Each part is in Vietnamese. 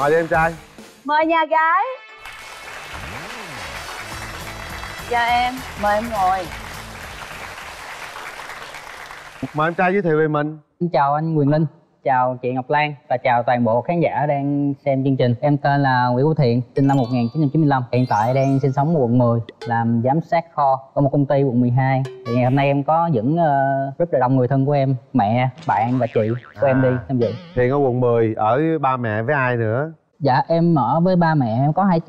Mời đi em trai. Mời nhà gái. Chào em, mời em ngồi. Mời em trai giới thiệu về mình. Chào anh Quyền Linh, chào chị Ngọc Lan và chào toàn bộ khán giả đang xem chương trình. Em tên là Nguyễn Vũ Thiện, sinh năm 1995, hiện tại đang sinh sống ở quận 10, làm giám sát kho ở một công ty quận 12. Thì ngày hôm nay em có dẫn rất là đông người thân của em, mẹ, bạn và chị của em đi tham dự. Thiện ở quận 10, ở ba mẹ với ai nữa? Dạ em ở với ba mẹ, em có hai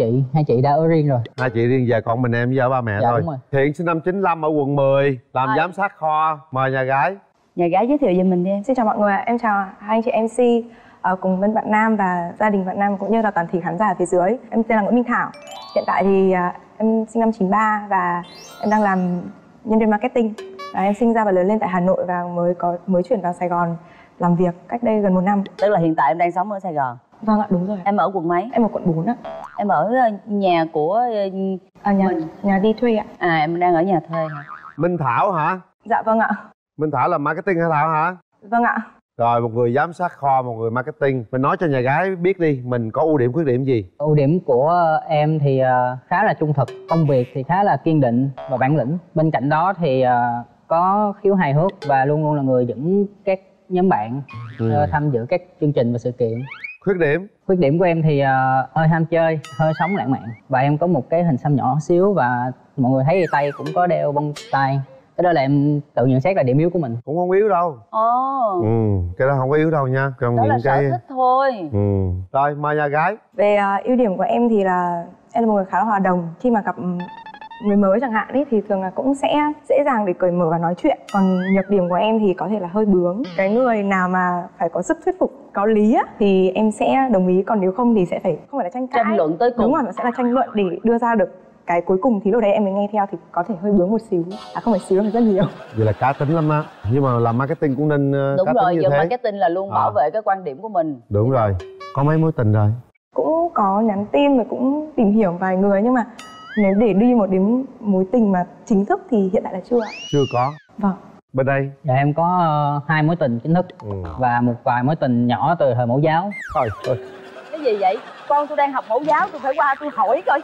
chị đã ở riêng rồi. Hai chị riêng, giờ còn mình em với ba mẹ thôi. Đúng rồi. Thiện sinh năm 95 ở quận 10, làm giám sát kho. Mời nhà gái. Nhà gái giới thiệu về mình đi em. Xin chào mọi người ạ, em chào hai anh chị MC cùng bên bạn Nam và gia đình bạn Nam cũng như là toàn thể khán giả phía dưới. Em tên là Nguyễn Minh Thảo. Hiện tại thì em sinh năm 93 và em đang làm nhân viên marketing. Em sinh ra và lớn lên tại Hà Nội và mới chuyển vào Sài Gòn làm việc cách đây gần 1 năm. Tức là hiện tại em đang sống ở Sài Gòn. Vâng ạ, đúng rồi. Em ở quận mấy? Em ở quận 4 ạ. Em ở nhà của... Nhà đi thuê ạ. À, em đang ở nhà thuê hả? Minh Thảo hả? Dạ vâng ạ. Minh Thảo là marketing hả Thảo hả? Vâng ạ. Rồi, một người giám sát kho, một người marketing. Mình nói cho nhà gái biết đi, mình có ưu điểm, khuyết điểm gì? Ưu điểm của em thì khá là trung thực, công việc thì khá là kiên định và bản lĩnh. Bên cạnh đó thì có khiếu hài hước và luôn luôn là người dẫn các nhóm bạn tham dự các chương trình và sự kiện. Khuyết điểm? Khuyết điểm của em thì hơi ham chơi, hơi sống lãng mạn. Và em có một cái hình xăm nhỏ xíu và mọi người thấy tay cũng có đeo bông tai. Cái đó là em tự nhận xét là điểm yếu của mình. Cũng không yếu đâu. Cái đó không có yếu đâu nha. Trong đó là sở thích thôi. Rồi, mời nhà gái. Về ưu điểm của em thì là em là một người khá là hòa đồng. Khi mà gặp người mới chẳng hạn ấy, thì thường là cũng sẽ dễ dàng để cởi mở và nói chuyện. Còn nhược điểm của em thì có thể là hơi bướng. Cái người nào mà phải có sức thuyết phục, có lý á, thì em sẽ đồng ý. Còn nếu không thì sẽ phải, không phải là tranh cãi, tranh luận tới cùng. Đúng rồi, nó sẽ là tranh luận để đưa ra được cái cuối cùng thì lúc đấy em mới nghe theo, thì có thể hơi bướng một xíu. Không phải xíu, rất nhiều. Vậy là cá tính lắm á. Nhưng mà làm marketing cũng nên cá tính như thế. Đúng rồi, marketing là luôn bảo vệ cái quan điểm của mình. Đúng rồi. Có mấy mối tình rồi? Cũng có nhắn tin và cũng tìm hiểu vài người, nhưng mà nếu để đi một đến mối tình mà chính thức thì hiện tại là chưa. Chưa có. Vâng. Bên đây? Dạ em có 2 mối tình chính thức và một vài mối tình nhỏ từ thời mẫu giáo. Thôi. Cái gì vậy? Con tôi đang học mẫu giáo, tôi phải qua tôi hỏi coi.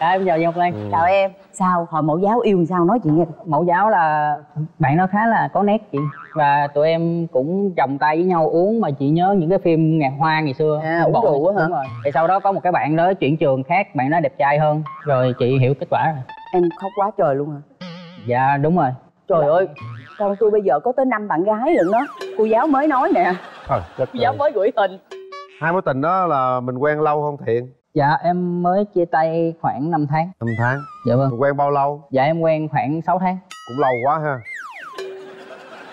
Dạ em chào Ngọc Lan. Chào em. Sao hồi mẫu giáo yêu sao nói chuyện nghe. Mẫu giáo là bạn nó khá là có nét chị. Và tụi em cũng chồng tay với nhau uống, mà chị nhớ những cái phim Ngàn Hoa ngày xưa. Uống rượu á hả? Đúng rồi. Thì sau đó có một cái bạn đó chuyển trường khác, bạn đó đẹp trai hơn. Rồi chị hiểu kết quả rồi. Em khóc quá trời luôn hả? Dạ đúng rồi. Trời ơi, con tôi bây giờ có tới 5 bạn gái lận đó. Cô giáo mới nói nè. Cô giáo mới gửi hình. 2 mối tình đó là mình quen lâu không Thiện? Dạ em mới chia tay khoảng 5 tháng. 5 tháng? Dạ vâng. Mình quen bao lâu? Dạ em quen khoảng 6 tháng. Cũng lâu quá ha.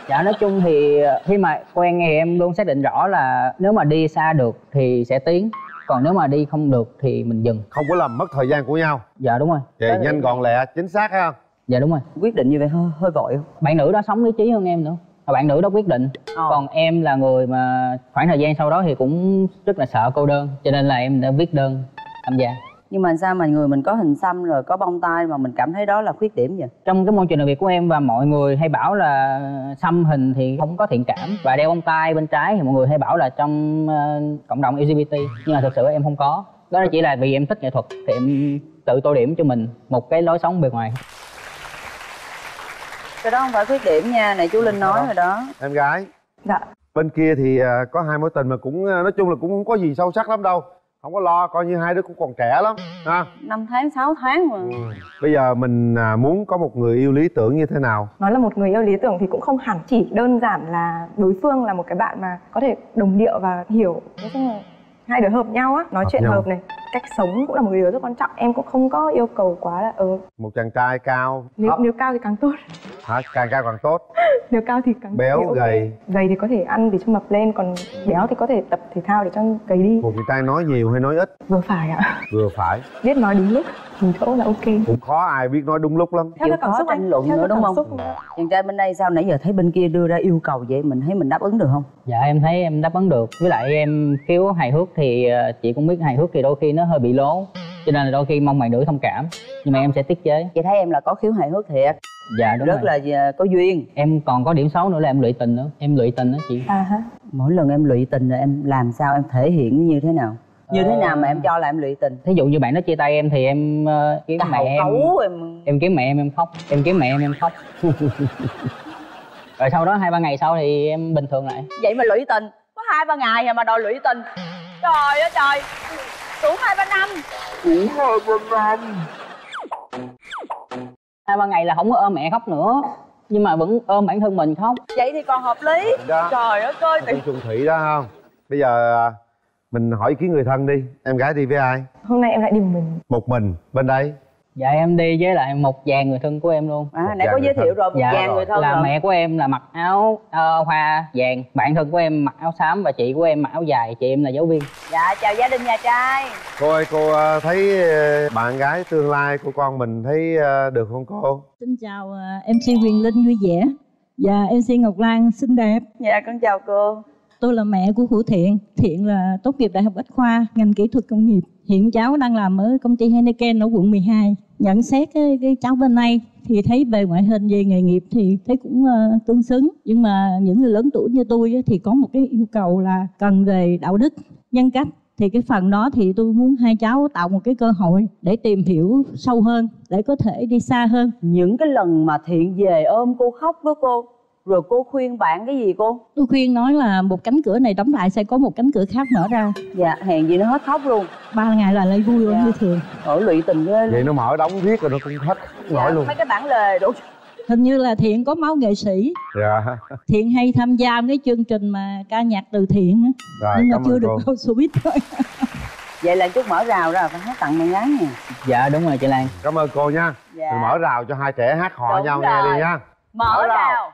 Dạ nói chung thì khi mà quen thì em luôn xác định rõ là nếu mà đi xa được thì sẽ tiến, còn nếu mà đi không được thì mình dừng. Không có làm mất thời gian của nhau. Dạ đúng rồi. Vậy đó, nhanh gọn lẹ, chính xác ha. Dạ đúng rồi. Quyết định như vậy hơi vội không? Bạn nữ đó sống lý trí hơn em nữa. Bạn nữ đó quyết định. Còn em là người mà khoảng thời gian sau đó thì cũng rất là sợ cô đơn, cho nên là em đã viết đơn tham gia. Nhưng mà sao mà người mình có hình xăm rồi có bông tai mà mình cảm thấy đó là khuyết điểm vậy? Trong cái môi trường làm việc của em và mọi người hay bảo là xăm hình thì không có thiện cảm, và đeo bông tai bên trái thì mọi người hay bảo là trong cộng đồng LGBT, nhưng mà thực sự em không có. Đó chỉ là vì em thích nghệ thuật thì em tự tô điểm cho mình một cái lối sống bề ngoài. Cái đó không phải khuyết điểm nha, này chú Linh nói rồi đó. Em gái. Dạ. Bên kia thì có 2 mối tình mà cũng nói chung là cũng không có gì sâu sắc lắm đâu. Không có lo, coi như 2 đứa cũng còn trẻ lắm ha. 5 tháng, 6 tháng mà. Bây giờ mình muốn có một người yêu lý tưởng như thế nào? Nói là một người yêu lý tưởng thì cũng không hẳn, chỉ đơn giản là đối phương là một cái bạn mà có thể đồng điệu và hiểu. Nói chung là 2 đứa hợp nhau á, nói chuyện hợp này, cách sống cũng là một điều rất quan trọng. Em cũng không có yêu cầu quá là một chàng trai cao. Nếu cao thì càng tốt. Hả? Càng cao càng tốt. Nếu cao thì càng béo, gầy. Gầy thì có thể ăn để cho mập lên, còn béo thì có thể tập thể thao để cho gầy đi. Một chàng trai nói nhiều hay nói ít? Vừa phải ạ. Vừa phải. Biết nói đúng lúc, mình chỗ là ok. Cũng khó ai biết nói đúng lúc lắm. Theo cái cảm xúc tranh luận nữa đúng không? Chàng trai bên đây sao nãy giờ thấy bên kia đưa ra yêu cầu vậy, mình thấy mình đáp ứng được không? Dạ em thấy em đáp ứng được. Với lại em khiếu hài hước thì chị cũng biết hài hước thì đôi khi nó hơi bị lố, cho nên là đôi khi mong bạn nữ thông cảm, nhưng mà em sẽ tiết chế. Chị thấy em là có khiếu hài hước thiệt. Dạ đúng. Rất là có duyên. Em còn có điểm xấu nữa là em lụy tình nữa. Em lụy tình đó chị. Mỗi lần em lụy tình là em làm sao, em thể hiện như thế nào? Như thế nào mà em cho là em lụy tình? Thí dụ như bạn nó chia tay em thì em kiếm mẹ em kiếm mẹ em khóc, em kiếm mẹ em khóc. Rồi sau đó 2-3 ngày sau thì em bình thường lại. Vậy mà lụy tình có 2-3 ngày rồi mà đòi lụy tình. Trời ơi trời, đủ 2-3 năm. Đủ 2-3 năm. 2-3 ngày là không có ôm mẹ khóc nữa, nhưng mà vẫn ôm bản thân mình khóc. Vậy thì còn hợp lý đó. Trời ơi coi tự xuân thủy đó không. Bây giờ mình hỏi ý kiến người thân đi. Em gái đi với ai? Hôm nay em lại đi một mình. Một mình? Bên đây? Dạ em đi với lại một vàng người thân của em luôn. À nãy có giới thiệu rồi, một vàng người thân là mẹ của em là mặc áo hoa vàng, bạn thân của em mặc áo xám và chị của em mặc áo dài. Chị em là giáo viên. Dạ chào gia đình nhà trai. Cô ơi, cô thấy bạn gái tương lai của con mình thấy được không cô? Xin chào MC Quyền Linh vui vẻ và MC Ngọc Lan xinh đẹp. Dạ con chào cô. Tôi là mẹ của Vũ Thiện. Thiện là tốt nghiệp Đại học Bách Khoa, ngành kỹ thuật công nghiệp. Hiện cháu đang làm ở công ty Heineken ở quận 12. Nhận xét cái cháu bên này thì thấy về ngoại hình, về nghề nghiệp thì thấy cũng tương xứng. Nhưng mà những người lớn tuổi như tôi thì có một cái yêu cầu là cần về đạo đức, nhân cách. Thì cái phần đó thì tôi muốn hai cháu tạo một cái cơ hội để tìm hiểu sâu hơn, để có thể đi xa hơn. Những cái lần mà Thiện về ôm cô khóc đó cô, rồi cô khuyên bạn cái gì cô? Tôi khuyên nói là một cánh cửa này đóng lại sẽ có một cánh cửa khác mở ra. Dạ, hèn gì nó hết khóc luôn. 3 ngày là lấy vui luôn như thường. Ở lụy tình ghê luôn. Vậy nó mở đóng viết rồi nó cũng hết nổi luôn. Mấy cái bản lề đủ. Hình như là Thiện có máu nghệ sĩ. Dạ. Thiện hay tham gia cái chương trình mà ca nhạc từ thiện á. Dạ, nhưng mà chưa được đâu showbiz thôi. Vậy là chút mở rào ra phải hát tặng bạn gái nè. Dạ đúng rồi chị Lan. Cảm ơn cô nha. Dạ. Mở rào cho hai trẻ hát họ nhau nghe đi nha. Mở rào.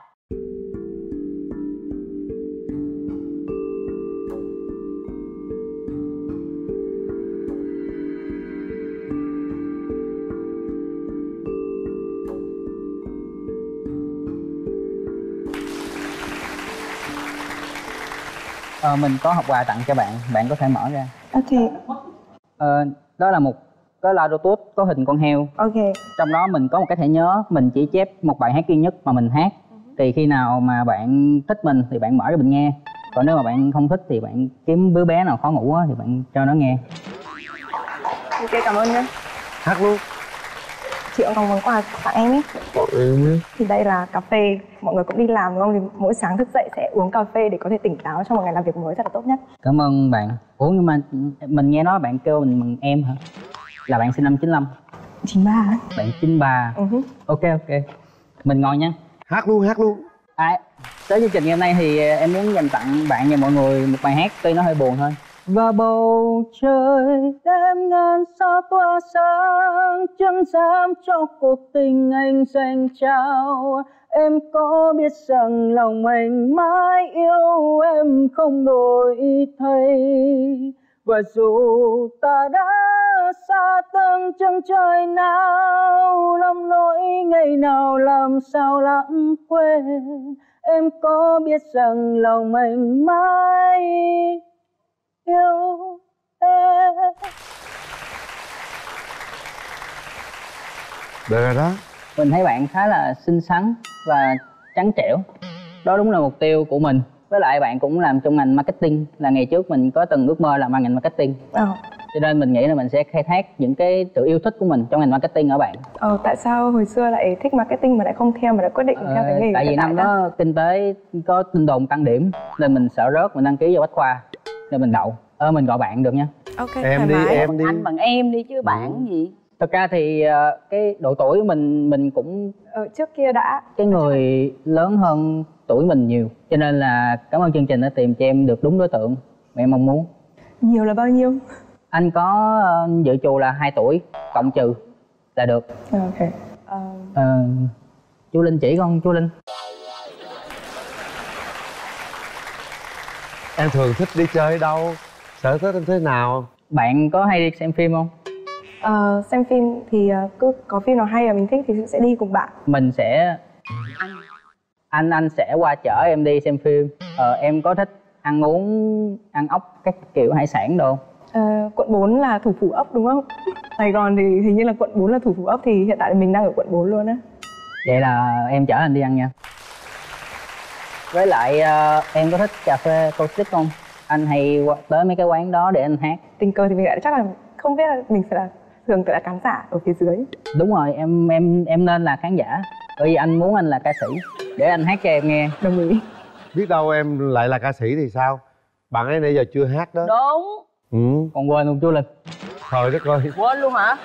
Mình có hộp quà tặng cho bạn, bạn có thể mở ra. Ok. Đó là một cái la đô tốt có hình con heo. Ok. Trong đó mình có một cái thẻ nhớ, mình chỉ chép một bài hát duy nhất mà mình hát. Thì khi nào mà bạn thích mình thì bạn mở cho mình nghe. Còn nếu mà bạn không thích thì bạn kiếm đứa bé nào khó ngủ á thì bạn cho nó nghe. Ok, cảm ơn nhé. Hát luôn. Chị cũng còn món quà tặng em ấy. Thì đây là cà phê. Mọi người cũng đi làm đúng không? Thì mỗi sáng thức dậy sẽ uống cà phê để có thể tỉnh táo trong một ngày làm việc mới rất là tốt nhất. Cảm ơn bạn. Ủa nhưng mà mình nghe nói bạn kêu mình em hả? Là bạn sinh năm 95? 93. Bạn 93. Ok ok. Mình ngồi nha. Hát luôn, hát luôn. Tới chương trình ngày hôm nay thì em muốn dành tặng bạn và mọi người một bài hát. Tuy nó hơi buồn thôi. Và bầu trời đêm ngàn sao tỏa sáng, chẳng dám cho cuộc tình anh dành trao. Em có biết rằng lòng anh mãi yêu em không đổi thay. Và dù ta đã xa tương chân trời nào, lòng nỗi ngày nào làm sao lãng quên. Em có biết rằng lòng anh mãi yêu em. Được rồi đó. Mình thấy bạn khá là xinh xắn và trắng trẻo. Đó đúng là mục tiêu của mình. Với lại bạn cũng làm trong ngành marketing. Là ngày trước mình có từng ước mơ làm ngành marketing. Cho nên mình nghĩ là mình sẽ khai thác những cái sự yêu thích của mình trong ngành marketing ở bạn. Tại sao hồi xưa lại thích marketing mà lại không theo, mà lại quyết định theo cái nghề? Tại vì năm đó kinh tế có tin đồn tăng điểm nên mình sợ rớt, mình đăng ký vào Bách Khoa nên mình đậu. Mình gọi bạn được nha. Ok, em đi, em đi. Anh bằng em đi chứ bạn gì. Thật ra thì cái độ tuổi của mình cũng trước kia đã cái người lớn hơn tuổi mình nhiều, cho nên là cảm ơn chương trình đã tìm cho em được đúng đối tượng mà em mong muốn. Nhiều là bao nhiêu? Anh có dự trù là 2 tuổi cộng trừ là được. Ok. Chú Linh chỉ con, chú Linh. Em thường thích đi chơi đâu? Sở thích em thế nào? Bạn có hay đi xem phim không? Xem phim thì cứ có phim nào hay mà mình thích thì sẽ đi cùng bạn. Mình sẽ anh sẽ qua chở em đi xem phim. Em có thích ăn uống, ăn ốc các kiểu hải sản đồ? Quận 4 là thủ phủ ốc đúng không? Sài Gòn thì hình như là quận 4 là thủ phủ ốc, thì hiện tại mình đang ở quận 4 luôn á. Vậy là em chở anh đi ăn nha. Với lại em có thích cà phê acoustic không? Anh hay tới mấy cái quán đó để anh hát. tình cờ thì mình lại chắc là không biết là mình sẽ là thường tự là khán giả ở phía dưới. Đúng rồi, em nên là khán giả. Bởi vì anh muốn anh là ca sĩ để anh hát cho em nghe. Đồng ý. Biết đâu em lại là ca sĩ thì sao? Bạn ấy nãy giờ chưa hát đó. Đúng. Ừ. Còn quên luôn chú Linh. Trời đất ơi. Quên luôn hả?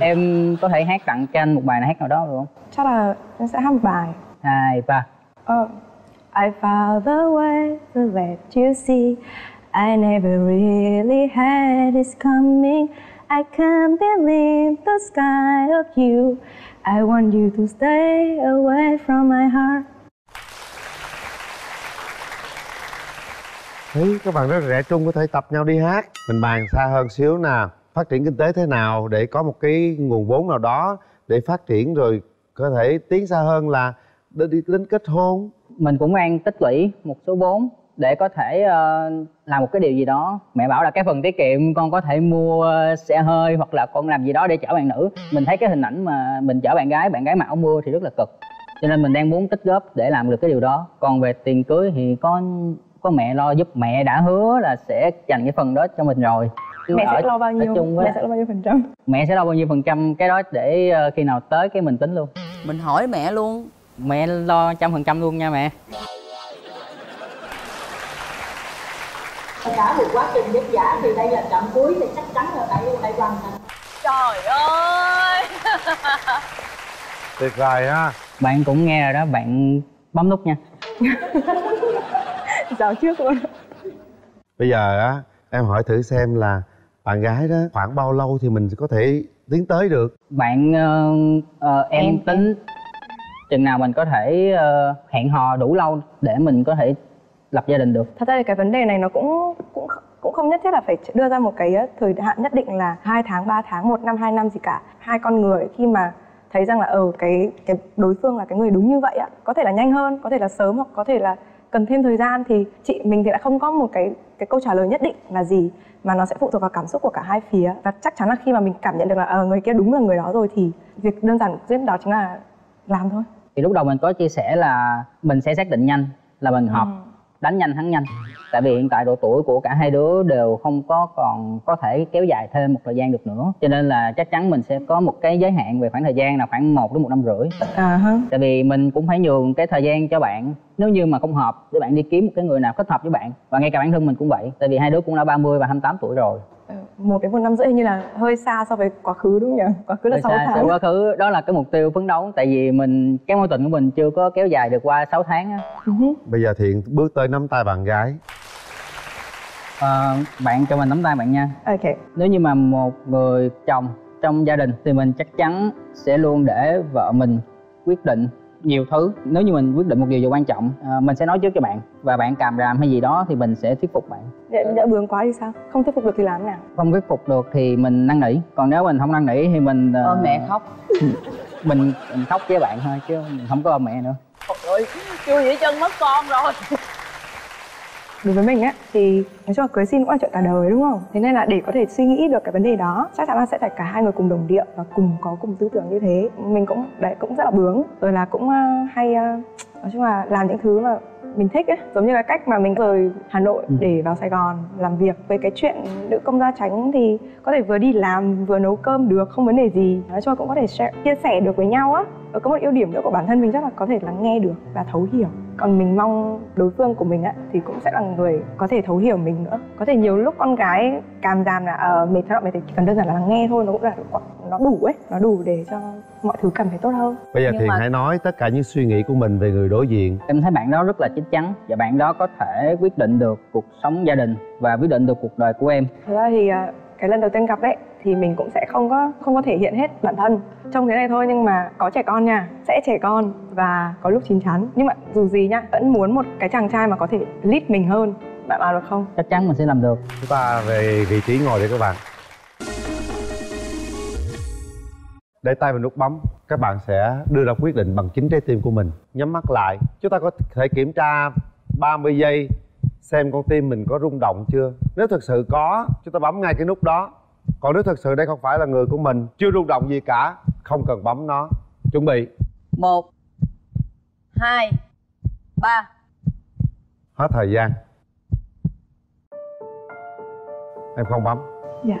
Em có thể hát tặng cho anh một bài nào hát nào đó được không? Chắc là em sẽ hát một bài. 2, 3. I found the way to let you see. I never really had this coming. I can't believe the sky of you. I want you to stay away from my heart. Thấy các bạn rất trẻ trung, có thể tập nhau đi hát. Mình bàn xa hơn xíu nè, phát triển kinh tế thế nào để có một cái nguồn vốn nào đó để phát triển, rồi có thể tiến xa hơn là đến kết hôn. Mình cũng đang tích lũy một số vốn để có thể làm một cái điều gì đó. Mẹ bảo là cái phần tiết kiệm con có thể mua xe hơi hoặc là con làm gì đó để chở bạn nữ. Mình thấy cái hình ảnh mà mình chở bạn gái mà không mua thì rất là cực. Cho nên mình đang muốn tích góp để làm được cái điều đó. Còn về tiền cưới thì có mẹ lo giúp. Mẹ đã hứa là sẽ dành cái phần đó cho mình rồi. Mẹ sẽ lo bao nhiêu? Mẹ sẽ lo bao nhiêu phần trăm? Mẹ sẽ lo bao nhiêu phần trăm cái đó để khi nào tới cái mình tính luôn. Mình hỏi mẹ luôn. Mẹ lo 100% luôn nha mẹ. Đã vượt quá trình giấc giả thì đây là trạm cuối thì chắc chắn là phải hoàn thành. Trời ơi. Tuyệt vời ha. Bạn cũng nghe rồi đó, bạn bấm nút nha. Dạo trước luôn. Bây giờ á, em hỏi thử xem là bạn gái đó khoảng bao lâu thì mình có thể tiến tới được? Bạn em tính chừng nào mình có thể hẹn hò đủ lâu để mình có thể lập gia đình được. Thật ra thì cái vấn đề này nó cũng không nhất thiết là phải đưa ra một cái thời hạn nhất định là 2 tháng, 3 tháng, 1 năm, 2 năm gì cả. Hai con người khi mà thấy rằng là cái đối phương là cái người đúng như vậy á, có thể là nhanh hơn, có thể là sớm, hoặc có thể là cần thêm thời gian, thì mình thì lại không có một cái câu trả lời nhất định là gì, mà nó sẽ phụ thuộc vào cảm xúc của cả hai phía. Và chắc chắn là khi mà mình cảm nhận được là người kia đúng là người đó rồi thì việc đơn giản nhất đó chính là làm thôi. Thì lúc đầu mình có chia sẻ là mình sẽ xác định nhanh, là mình hợp đánh nhanh thắng nhanh. Tại vì hiện tại độ tuổi của cả hai đứa đều không còn có thể kéo dài thêm một thời gian được nữa. Cho nên là chắc chắn mình sẽ có một cái giới hạn về khoảng thời gian là khoảng 1 đến 1,5 năm. Tại vì mình cũng phải nhường cái thời gian cho bạn. Nếu như mà không hợp để bạn đi kiếm một cái người nào thích hợp với bạn. Và ngay cả bản thân mình cũng vậy. Tại vì hai đứa cũng đã 30 và 28 tuổi rồi. 1 đến 1,5 năm rưỡi như là hơi xa so với quá khứ đúng không nhỉ? Quá khứ là 6 tháng. Quá khứ đó là cái mục tiêu phấn đấu. Tại vì cái mối tình của mình chưa có kéo dài được qua 6 tháng á. Bây giờ Thiện bước tới nắm tay bạn gái. Bạn cho mình nắm tay bạn nha. Ok. Nếu như mà một người chồng trong gia đình thì mình chắc chắn sẽ luôn để vợ mình quyết định nhiều thứ. Nếu như mình quyết định một điều quan trọng, mình sẽ nói trước cho bạn. Và bạn càm ràm hay gì đó thì mình sẽ thuyết phục bạn. Đã bướng quá thì sao? Không thuyết phục được thì làm thế nào? Không thuyết phục được thì mình năn nỉ. Còn nếu mình không năn nỉ thì mình... ôm mẹ khóc. Mình khóc với bạn thôi chứ mình không có ôm mẹ nữa. Trời ơi, chưa dĩ chân mất con rồi. Đối với mình á thì nói chung là cưới xin cũng là chuyện cả đời đúng không? Thế nên là để có thể suy nghĩ được cái vấn đề đó, chắc chắn là sẽ phải cả hai người cùng đồng điệu và có cùng tư tưởng như thế. Mình cũng rất là bướng, rồi là cũng hay nói chung là làm những thứ mà mình thích ấy, giống như là cách mà mình rời Hà Nội để vào Sài Gòn làm việc. Với cái chuyện nữ công gia chánh thì có thể vừa đi làm vừa nấu cơm được, không vấn đề gì. Nói chung là cũng có thể chia sẻ được với nhau á. Có một ưu điểm nữa của bản thân mình chắc là có thể lắng nghe được và thấu hiểu. Còn mình mong đối phương của mình á thì cũng sẽ là người có thể thấu hiểu mình nữa. Có thể nhiều lúc con gái càm ràm là mệt thôi, mệt thì chỉ cần đơn giản là lắng nghe thôi, nó cũng là nó đủ ấy, nó đủ để cho mọi thứ cảm thấy tốt hơn. Bây giờ thì hãy nói tất cả những suy nghĩ của mình về người đối diện. Em thấy bạn đó rất là chín chắn và bạn đó có thể quyết định được cuộc sống gia đình và quyết định được cuộc đời của em. Thật ra thì cái lần đầu tiên gặp ấy thì mình cũng sẽ không có thể hiện hết bản thân trong thế này thôi, nhưng mà có trẻ con nha, sẽ trẻ con và có lúc chín chắn, nhưng mà dù gì nha vẫn muốn một cái chàng trai mà có thể lead mình hơn. Bạn làm được không? Chắc chắn mình sẽ làm được. Chúng ta về vị trí ngồi để các bạn để tay vào nút bấm, các bạn sẽ đưa ra quyết định bằng chính trái tim của mình. Nhắm mắt lại, chúng ta có thể kiểm tra 30 giây xem con tim mình có rung động chưa. Nếu thực sự có, chúng ta bấm ngay cái nút đó. Còn nếu thực sự đây không phải là người của mình, chưa rung động gì cả, không cần bấm nó. Chuẩn bị 1, 2, 3. Hết thời gian. Em không bấm. Dạ.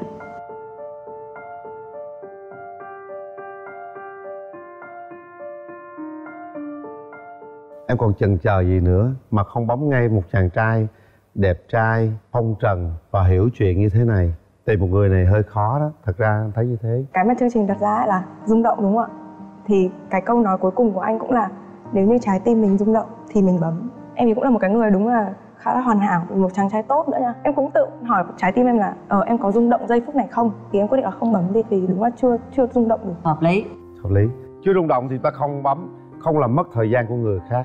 Em còn chần chờ gì nữa mà không bóng ngay một chàng trai đẹp trai, phong trần và hiểu chuyện như thế này? Tìm một người này hơi khó đó, thật ra em thấy như thế. Cái mà chương trình đặt ra là rung động, đúng không ạ? Thì cái câu nói cuối cùng của anh cũng là nếu như trái tim mình rung động thì mình bấm. Em thì cũng là một cái người đúng là khá là hoàn hảo, một chàng trai tốt nữa nha. Em cũng tự hỏi trái tim em là em có rung động giây phút này không? Thì em quyết định là không bấm đi, vì đúng là chưa rung động được. Hợp lý. Hợp lý. Chưa rung động thì ta không bấm, không làm mất thời gian của người khác.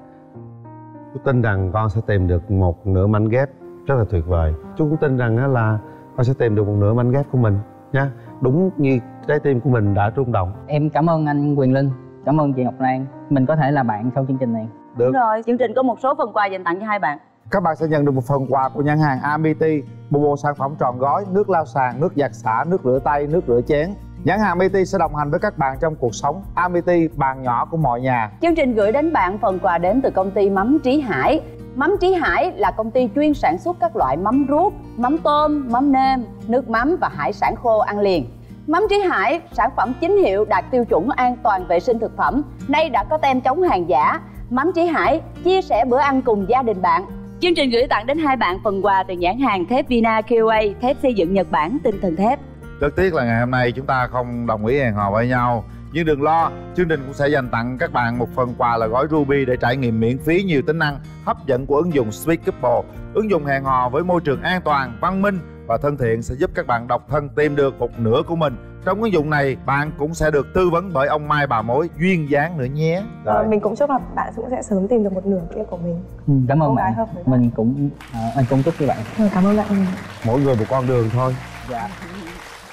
Tôi tin rằng con sẽ tìm được một nửa mảnh ghép rất là tuyệt vời. Chú cũng tin rằng là con sẽ tìm được một nửa mảnh ghép của mình nha. Đúng như trái tim của mình đã rung động. Em cảm ơn anh Quyền Linh, cảm ơn chị Ngọc Lan. Mình có thể là bạn sau chương trình này. Được. Đúng rồi, chương trình có một số phần quà dành tặng cho hai bạn. Các bạn sẽ nhận được một phần quà của nhãn hàng Amity, một bộ sản phẩm trọn gói nước lau sàn, nước giặt xả, nước rửa tay, nước rửa chén. Nhãn hàng Amity sẽ đồng hành với các bạn trong cuộc sống. Amity, bàn nhỏ của mọi nhà. Chương trình gửi đến bạn phần quà đến từ công ty Mắm Trí Hải. Mắm Trí Hải là công ty chuyên sản xuất các loại mắm ruốc, mắm tôm, mắm nêm, nước mắm và hải sản khô ăn liền. Mắm Trí Hải, sản phẩm chính hiệu đạt tiêu chuẩn an toàn vệ sinh thực phẩm, nay đã có tem chống hàng giả. Mắm Trí Hải, chia sẻ bữa ăn cùng gia đình bạn. Chương trình gửi tặng đến hai bạn phần quà từ nhãn hàng Thép Vina QA, thép xây dựng Nhật Bản, tinh thần thép. Rất tiếc là ngày hôm nay chúng ta không đồng ý hẹn hò với nhau. Nhưng đừng lo, chương trình cũng sẽ dành tặng các bạn một phần quà là gói Ruby để trải nghiệm miễn phí nhiều tính năng hấp dẫn của ứng dụng SpeedCouple. Ứng dụng hẹn hò với môi trường an toàn, văn minh và thân thiện sẽ giúp các bạn độc thân tìm được một nửa của mình. Trong ứng dụng này, bạn cũng sẽ được tư vấn bởi ông Mai bà mối duyên dáng nữa nhé. Mình cũng chúc là bạn cũng sẽ sớm tìm được một nửa kia của mình. Cảm ơn bạn. Mình cũng anh cũng chúc các bạn. Cảm ơn bạn. Mỗi người một con đường thôi. Dạ.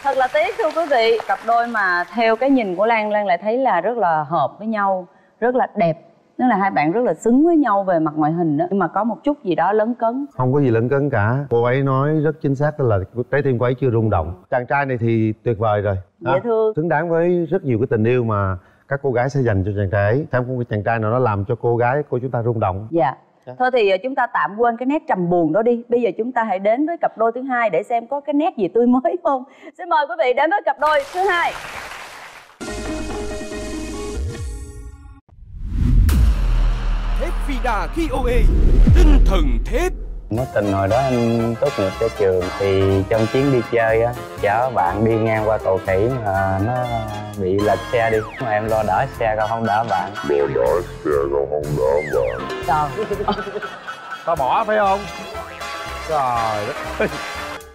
Thật là tiếc thưa quý vị, cặp đôi mà theo cái nhìn của Lan lại thấy là rất là hợp với nhau, rất là đẹp. Tức là hai bạn rất là xứng với nhau về mặt ngoại hình đó. Nhưng mà có một chút gì đó lấn cấn. Không có gì lấn cấn cả. Cô ấy nói rất chính xác là trái tim cô ấy chưa rung động. Chàng trai này thì tuyệt vời rồi. Dễ thương. Xứng đáng với rất nhiều cái tình yêu mà các cô gái sẽ dành cho chàng trai ấy. Xem có cái chàng trai nào nó làm cho cô gái của chúng ta rung động. Dạ. Thôi thì chúng ta tạm quên cái nét trầm buồn đó đi. Bây giờ chúng ta hãy đến với cặp đôi thứ hai để xem có cái nét gì tươi mới không. Xin mời quý vị đến với cặp đôi thứ hai. Thép Vina QA, tinh thần thép. Mối tình hồi đó anh tốt nghiệp ra trường thì trong chuyến đi chơi á, chở bạn đi ngang qua cầu khỉ mà nó bị lật xe đi, mà em lo đỡ xe còn không đỡ bạn. Lo đỡ xe còn không đỡ bạn. Trời. Tao bỏ phải không? Trời đất ơi.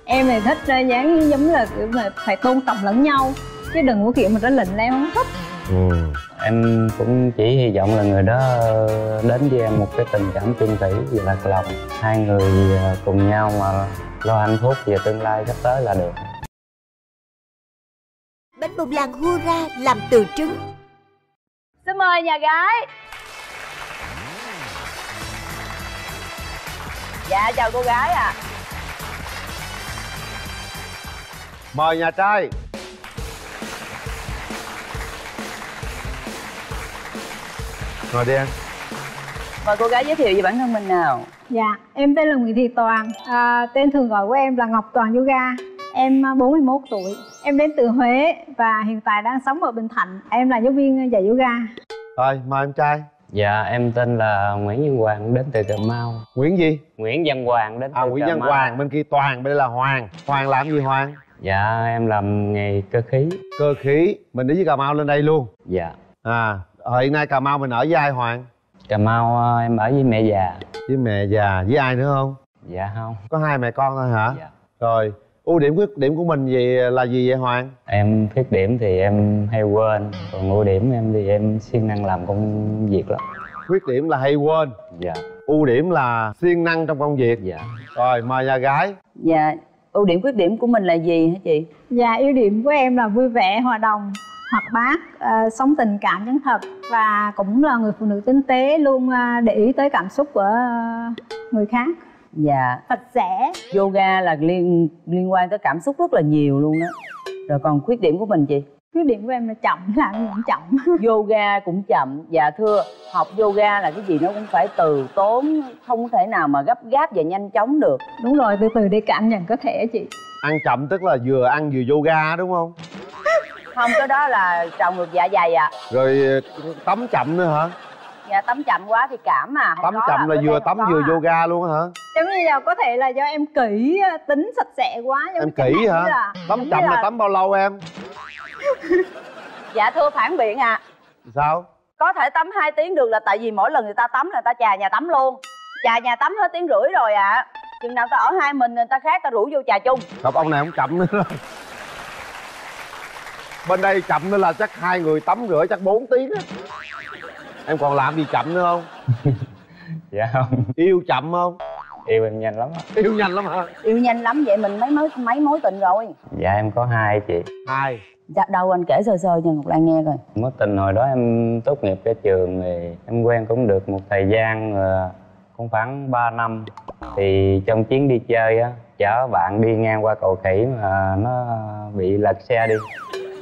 Em này thích dáng giống là kiểu mà phải tôn trọng lẫn nhau, chứ đừng có kiểu mà nó lịnh là em không thích. Em cũng chỉ hy vọng là người đó đến với em một cái tình cảm chung thủy và lạc lòng. Hai người cùng nhau mà lo hạnh phúc và tương lai sắp tới là được. Bánh bông lan Hura làm từ trứng. Xin mời nhà gái. Dạ chào cô gái ạ. Mời nhà trai. Ngồi đi em. Mời cô gái giới thiệu về bản thân mình nào. Dạ, em tên là Nguyễn Thị Toàn, tên thường gọi của em là Ngọc Toàn Yoga. Em 41 tuổi, em đến từ Huế và hiện tại đang sống ở Bình Thạnh. Em là giáo viên dạy yoga. Rồi, mời em trai. Dạ, em tên là Nguyễn Văn Hoàng, đến từ Cà Mau. Nguyễn gì? Nguyễn Văn Hoàng đến từ Cà Mau. Nguyễn Văn Hoàng, bên kia Toàn, bên đây là Hoàng. Hoàng làm gì Hoàng? Dạ, em làm nghề cơ khí. Cơ khí, mình đến với Cà Mau lên đây luôn. Dạ. Hiện nay Cà Mau mình ở với ai Hoàng? Cà Mau em ở với mẹ già. Với mẹ già, với ai nữa không? Dạ không. Có hai mẹ con thôi hả? Dạ. Rồi, ưu điểm khuyết điểm của mình gì là gì vậy Hoàng? Em khuyết điểm thì em hay quên, còn ưu điểm em thì em siêng năng làm công việc lắm. Khuyết điểm là hay quên. Dạ. Ưu điểm là siêng năng trong công việc. Dạ. Rồi, mời nhà gái. Dạ, ưu điểm khuyết điểm của mình là gì hả chị? Dạ, ưu điểm của em là vui vẻ, hòa đồng, hoạt bát, sống tình cảm chân thật và cũng là người phụ nữ tinh tế, luôn để ý tới cảm xúc của người khác. Dạ. Sạch sẽ. Yoga là liên quan tới cảm xúc rất là nhiều luôn đó. Rồi còn khuyết điểm của mình chị? Khuyết điểm của em là chậm, làm cũng chậm. Yoga cũng chậm. Dạ thưa, học yoga là cái gì nó cũng phải từ tốn, không thể nào mà gấp gáp và nhanh chóng được. Đúng rồi, từ từ để cảm nhận cơ thể chị. Ăn chậm tức là vừa ăn vừa yoga đúng không? Không, cái đó là trào ngược dạ dày ạ. Rồi tắm chậm nữa hả? Dạ tắm chậm quá thì cảm mà. Tắm chậm là vừa tắm vừa yoga luôn hả? Giống như là có thể là do em kỹ tính sạch sẽ quá. Em kỹ hả? Tắm chậm là tắm bao lâu em? Dạ thưa phản biện ạ. Sao? Có thể tắm 2 tiếng được là tại vì mỗi lần người ta tắm là người ta chà nhà tắm luôn. Chà nhà tắm hết tiếng rưỡi rồi ạ. Chừng nào ta ở hai mình người ta khác ta rủ vô trà chung. Không, ông này không chậm nữa. Bên đây chậm nữa là chắc hai người tắm rửa chắc 4 tiếng á. Em còn làm gì chậm nữa không? Dạ không. Yêu chậm không? Yêu em nhanh lắm. Yêu nhanh lắm hả? Yêu nhanh lắm vậy mình mấy mối tình rồi? Dạ em có 2 chị. 2? Dạ đâu anh kể sơ sơ cho Ngọc Lan nghe rồi. Mối tình hồi đó em tốt nghiệp ra trường thì em quen cũng được một thời gian cũng khoảng 3 năm. Thì trong chuyến đi chơi á, chở bạn đi ngang qua cầu khỉ mà nó bị lật xe đi.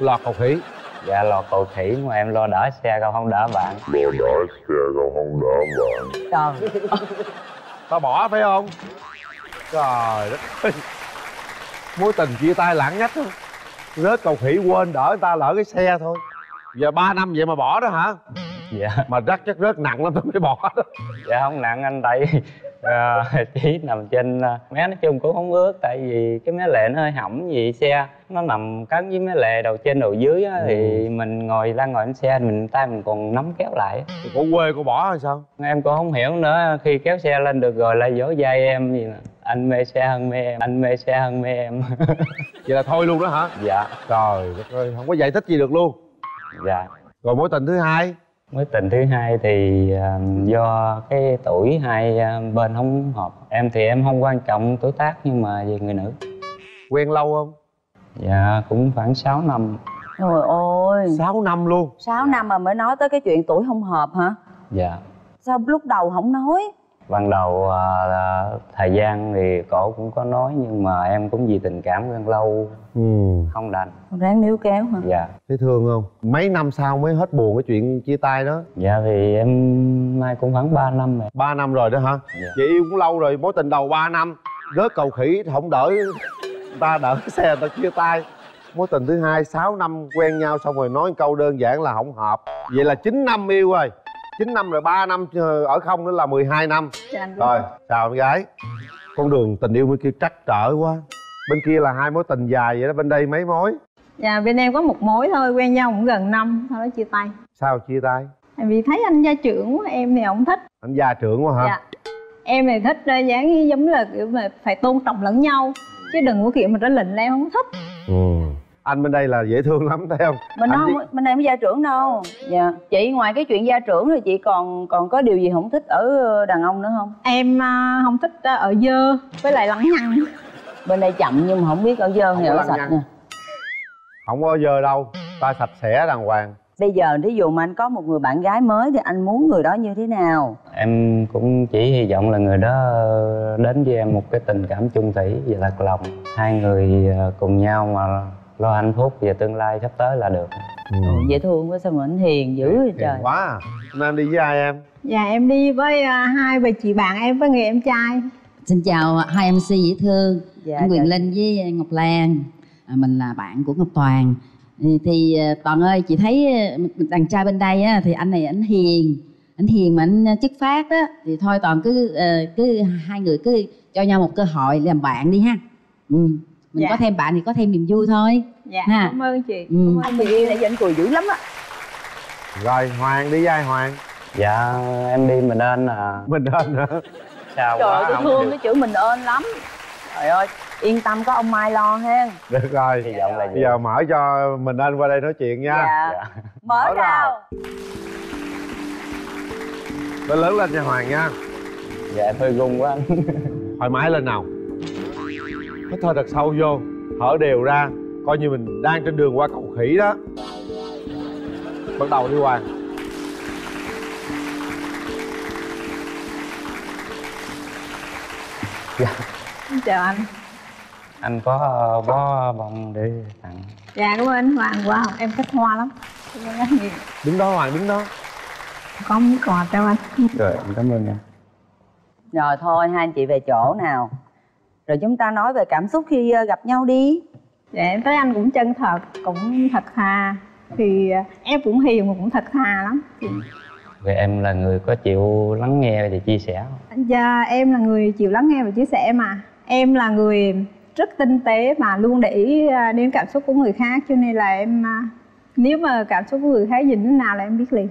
Lọt cầu khỉ? Dạ lọt cầu khỉ mà em lo đỡ xe còn không đỡ bạn. Lo đỡ xe còn không đỡ bạn. Trời. Tao bỏ phải không? Trời đất ơi. Mối tình chia tay lãng nhách luôn. Rớt cầu khỉ quên đỡ người ta lỡ cái xe thôi. Giờ 3 năm vậy mà bỏ đó hả? Dạ. Mà chắc rớt nặng lắm tao mới bỏ đó. Dạ không nặng anh tại chỉ nằm trên mé, nói chung cũng không ướt. Tại vì cái mé lề nó hơi hỏng gì xe. Nó nằm cắn với mé lề đầu trên đầu dưới á, thì mình đang ngồi trên xe mình tay mình còn nắm kéo lại. Cô quê cô bỏ hay sao? Em cũng không hiểu nữa, khi kéo xe lên được rồi lại vỗ vai em gì nè. Anh mê xe hơn mê em, anh mê xe hơn mê em. Vậy là thôi luôn đó hả? Dạ. Trời đất ơi, không có giải thích gì được luôn. Dạ. Rồi mối tình thứ hai? Mối tình thứ hai thì do cái tuổi hai bên không hợp. Em thì em không quan trọng tuổi tác nhưng mà về người nữ. Quen lâu không? Dạ cũng khoảng 6 năm. Trời ơi, 6 năm luôn? 6 năm mà mới nói tới cái chuyện tuổi không hợp hả? Dạ. Sao lúc đầu không nói? Ban đầu thời gian thì cổ cũng có nói nhưng mà em cũng vì tình cảm quen lâu không đành. Không ráng níu kéo hả? Dạ. Thấy thương không? Mấy năm sau mới hết buồn cái chuyện chia tay đó? Dạ thì em nay cũng khoảng 3 năm rồi. 3 năm rồi đó hả? Dạ. Chị yêu cũng lâu rồi, mối tình đầu 3 năm. Rớt cầu khỉ không đỡ, ta đỡ xe ta chia tay. Mối tình thứ hai 6 năm quen nhau xong rồi nói câu đơn giản là không hợp. Vậy là 9 năm yêu rồi. 9 năm rồi, 3 năm ở không nữa là 12 năm. Rồi, chào em gái. Con đường tình yêu bên kia trắc trở quá. Bên kia là 2 mối tình dài vậy đó, bên đây mấy mối? Dạ, bên em có một mối thôi, quen nhau cũng gần năm, sau đó chia tay. Sao chia tay? Vì thấy anh gia trưởng quá, em thì không thích. Anh gia trưởng quá hả? Dạ. Em thì thích dáng giống là kiểu mà phải tôn trọng lẫn nhau. Chứ đừng có kiểu mà trở lịnh là em không thích. Anh bên đây là dễ thương lắm thấy không? Bên đây không gia trưởng đâu. Dạ. Chị ngoài cái chuyện gia trưởng thì chị còn có điều gì không thích ở đàn ông nữa không? Em không thích ở dơ với lại lẳng nhăng. Bên đây chậm nhưng mà không biết ở dơ hay ở sạch nha. Không có dơ đâu, ta sạch sẽ đàng hoàng. Bây giờ ví dụ mà anh có một người bạn gái mới thì anh muốn người đó như thế nào? Em cũng chỉ hy vọng là người đó đến với em một cái tình cảm chung thủy và thật lòng. Hai người cùng nhau mà lo hạnh phúc và tương lai sắp tới là được. Dễ thương quá, sao mà anh hiền dữ vậy trời. Quá à. Nên em đi với ai em? Dạ em đi với hai bà chị bạn em với người em trai. Xin chào hai MC dễ thương. Dạ, anh Quyền Linh với Ngọc Lan. Mình là bạn của Ngọc Toàn. Thì Toàn ơi, chị thấy đàn trai bên đây á, thì anh này anh hiền. Anh hiền mà anh chất phát á. Thì thôi Toàn cứ hai người cứ cho nhau một cơ hội làm bạn đi ha. Mình có thêm bạn thì có thêm niềm vui thôi. Dạ, cảm ơn chị. Anh bị yêu nãy giờ anh cười dữ lắm á. Rồi, Hoàng đi với ai Hoàng? Dạ, em đi mình ơn à. Mình ơn hả? Trời ơi, tôi thương cái chữ mình ơn lắm. Trời ơi, yên tâm có ông Mai lo ha. Được rồi, bây giờ mở cho mình ơn qua đây nói chuyện nha. Dạ. Mở nào. Tôi lớn lên nha Hoàng nha. Dạ, em hơi run quá anh. Thoải mái lên nào. Hít thở thật sâu vô, thở đều ra. Coi như mình đang trên đường qua cầu khỉ đó. Bắt đầu đi Hoàng. Dạ. Chào anh. Anh có bó bông để tặng. Dạ cảm ơn anh Hoàng. Wow, em thích hoa lắm. Đứng đó Hoàng, đứng đó. Có miếng quà cho anh. Rồi, em cảm ơn nha. Rồi thôi, hai anh chị về chỗ nào. Rồi chúng ta nói về cảm xúc khi gặp nhau đi. Dạ em thấy anh cũng chân thật, cũng thật thà. Thì em cũng hiền mà cũng thật thà lắm. Vậy em là người có chịu lắng nghe và chia sẻ không? Dạ em là người chịu lắng nghe và chia sẻ mà. Em là người rất tinh tế mà luôn để ý đến cảm xúc của người khác. Cho nên là em, nếu mà cảm xúc của người khác gì thế nào là em biết liền.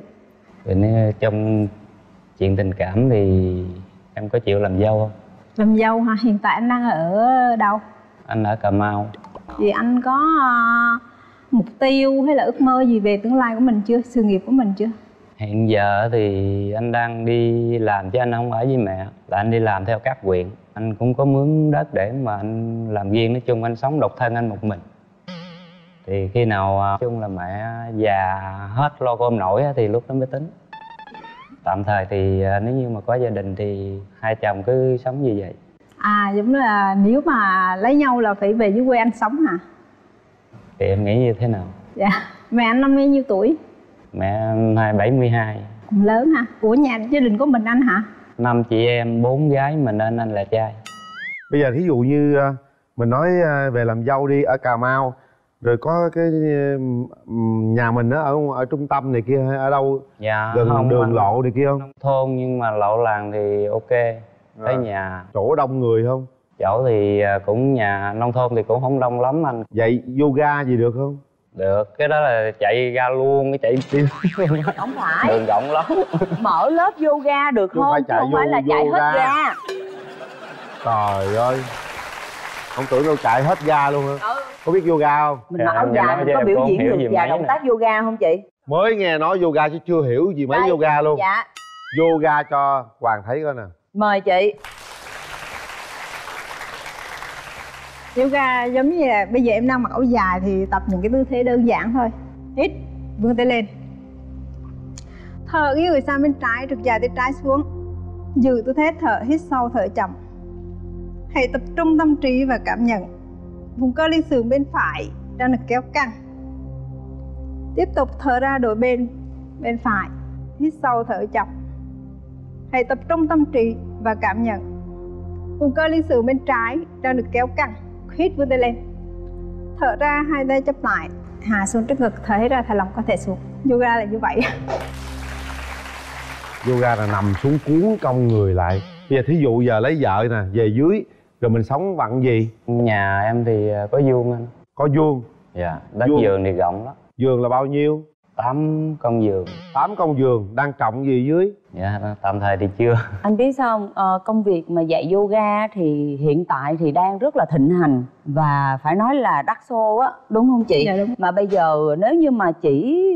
Vậy nếu trong chuyện tình cảm thì em có chịu làm dâu không? Làm dâu hả? Hiện tại anh đang ở đâu? Anh ở Cà Mau. Vì anh có mục tiêu hay là ước mơ gì về tương lai của mình chưa? Sự nghiệp của mình chưa? Hiện giờ thì anh đang đi làm chứ anh không ở với mẹ. Là anh đi làm theo các huyện. Anh cũng có mướn đất để mà anh làm riêng. Nói chung anh sống độc thân anh một mình. Thì khi nào nói chung là mẹ già hết lo cơm nổi thì lúc đó mới tính. Tạm thời thì nếu như mà có gia đình thì hai chồng cứ sống như vậy. À giống là nếu mà lấy nhau là phải về dưới quê anh sống hả? Thì em nghĩ như thế nào? Dạ. Mẹ anh năm nhiêu tuổi? Mẹ anh 72. Cũng lớn hả? Của nhà gia đình có mình anh hả? 5 chị em, 4 gái, mình nên anh là trai. Bây giờ thí dụ như mình nói về làm dâu đi, ở Cà Mau. Rồi có cái nhà mình đó, ở trung tâm này kia hay ở đâu? Dạ, đường lộ này kia không? Thôn nhưng mà lộ làng thì ok. Tới nhà. Chỗ đông người không? Chỗ thì cũng nhà nông thôn thì cũng không đông lắm anh. Vậy yoga gì được không? Được, cái đó là chạy ra luôn, cái chạy tim. Không phải. Đường rộng lắm. Mở lớp yoga được không? Không phải là chạy hết ga. Trời ơi. Không tưởng đâu chạy hết ga luôn hả? Ừ. Có biết yoga không? Mình mặc áo dài mình có biểu diễn được vài động tác yoga không chị? Mới nghe nói yoga chứ chưa hiểu gì mấy yoga luôn. Dạ. Yoga cho Hoàng thấy coi nè. Mời chị. Yoga giống như là bây giờ em đang mặc áo dài thì tập những cái tư thế đơn giản thôi. Hít, vươn tay lên. Thở người sang bên trái, trượt dài tay trái xuống. Giữ tư thế thở, hít sâu, thở chậm. Hãy tập trung tâm trí và cảm nhận. Vùng cơ liên xương bên phải đang được kéo căng. Tiếp tục thở ra đổi bên phải. Hít sâu, thở chậm. Hãy tập trung tâm trí và cảm nhận. Vùng cơ liên xương bên trái đang được kéo căng. Hít vươn tay lên. Thở ra hai tay chắp lại, hạ xuống trước ngực, thở hết ra thả lỏng cơ thể xuống. Yoga là như vậy. Yoga là nằm xuống cuốn cong người lại. Bây giờ thí dụ giờ lấy vợ nè, về dưới rồi mình sống bằng gì? Nhà em thì có vuông anh. Có vuông? Dạ, đất vườn thì rộng lắm. Vườn là bao nhiêu? 8 con vườn. 8 con vườn, đang trồng gì dưới? Dạ, tạm thời thì chưa. Anh biết sao không? Công việc mà dạy yoga thì hiện tại thì đang rất là thịnh hành. Và phải nói là đắt xô á, đúng không chị? Dạ, đúng. Mà bây giờ nếu như mà chỉ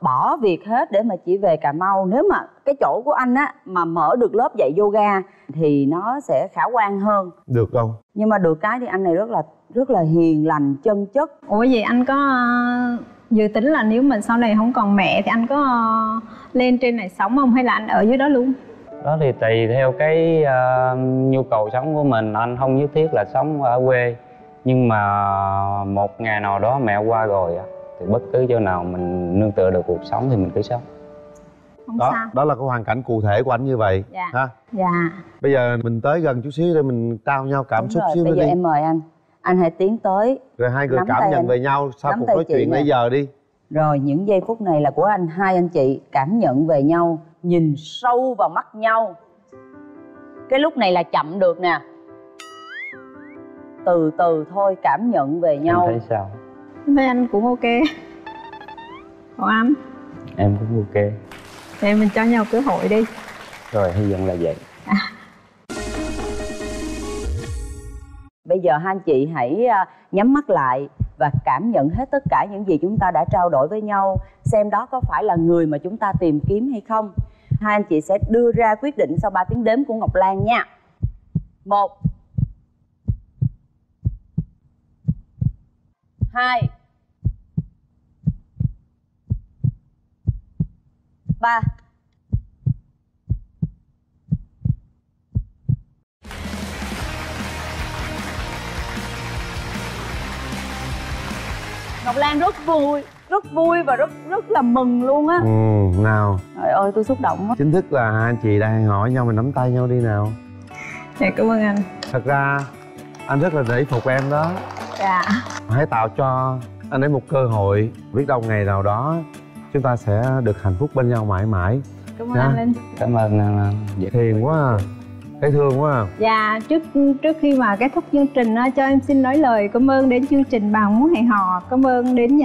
bỏ việc hết để mà chỉ về Cà Mau. Nếu mà cái chỗ của anh á, mà mở được lớp dạy yoga thì nó sẽ khả quan hơn. Được không? Nhưng mà được cái thì anh này rất là hiền lành, chân chất. Ủa vậy anh có... dự tính là nếu mình sau này không còn mẹ thì anh có lên trên này sống không hay là anh ở dưới đó luôn? Đó thì tùy theo cái nhu cầu sống của mình. Anh không nhất thiết là sống ở quê. Nhưng mà một ngày nào đó mẹ qua rồi thì bất cứ chỗ nào mình nương tựa được cuộc sống thì mình cứ sống. Không đó, sao. Đó là cái hoàn cảnh cụ thể của anh như vậy. Dạ. Ha? Dạ. Bây giờ mình tới gần chút xíu để mình trao nhau cảm xúc xíu. Bây giờ đi. Em mời anh. Anh hãy tiến tới. Rồi hai người cảm nhận về nhau sau cuộc nói chuyện nãy giờ đi. Rồi những giây phút này là của anh hai anh chị. Cảm nhận về nhau, nhìn sâu vào mắt nhau. Cái lúc này là chậm được nè. Từ từ thôi, cảm nhận về nhau. Em thấy sao? Thấy anh cũng ok. Còn anh? Em cũng ok. Thì mình cho nhau cơ hội đi. Rồi hy vọng là vậy. Bây giờ hai anh chị hãy nhắm mắt lại và cảm nhận hết tất cả những gì chúng ta đã trao đổi với nhau. Xem đó có phải là người mà chúng ta tìm kiếm hay không. Hai anh chị sẽ đưa ra quyết định sau 3 tiếng đếm của Ngọc Lan nha. 1 2 3. Ngọc Lan rất vui và rất là mừng luôn á. Nào. Trời ơi tôi xúc động quá. Chính thức là hai anh chị đang hỏi nhau, mình nắm tay nhau đi nào. Dạ cảm ơn anh. Thật ra Anh rất là để phục em đó. Dạ. Hãy tạo cho anh ấy một cơ hội, biết đâu ngày nào đó chúng ta sẽ được hạnh phúc bên nhau mãi mãi. Cảm ơn anh Linh. Cảm ơn Việt. Hiền quá, dễ thương quá. Dạ, trước khi mà kết thúc chương trình cho em xin nói lời cảm ơn đến chương trình Bạn Muốn Hẹn Hò, cảm ơn đến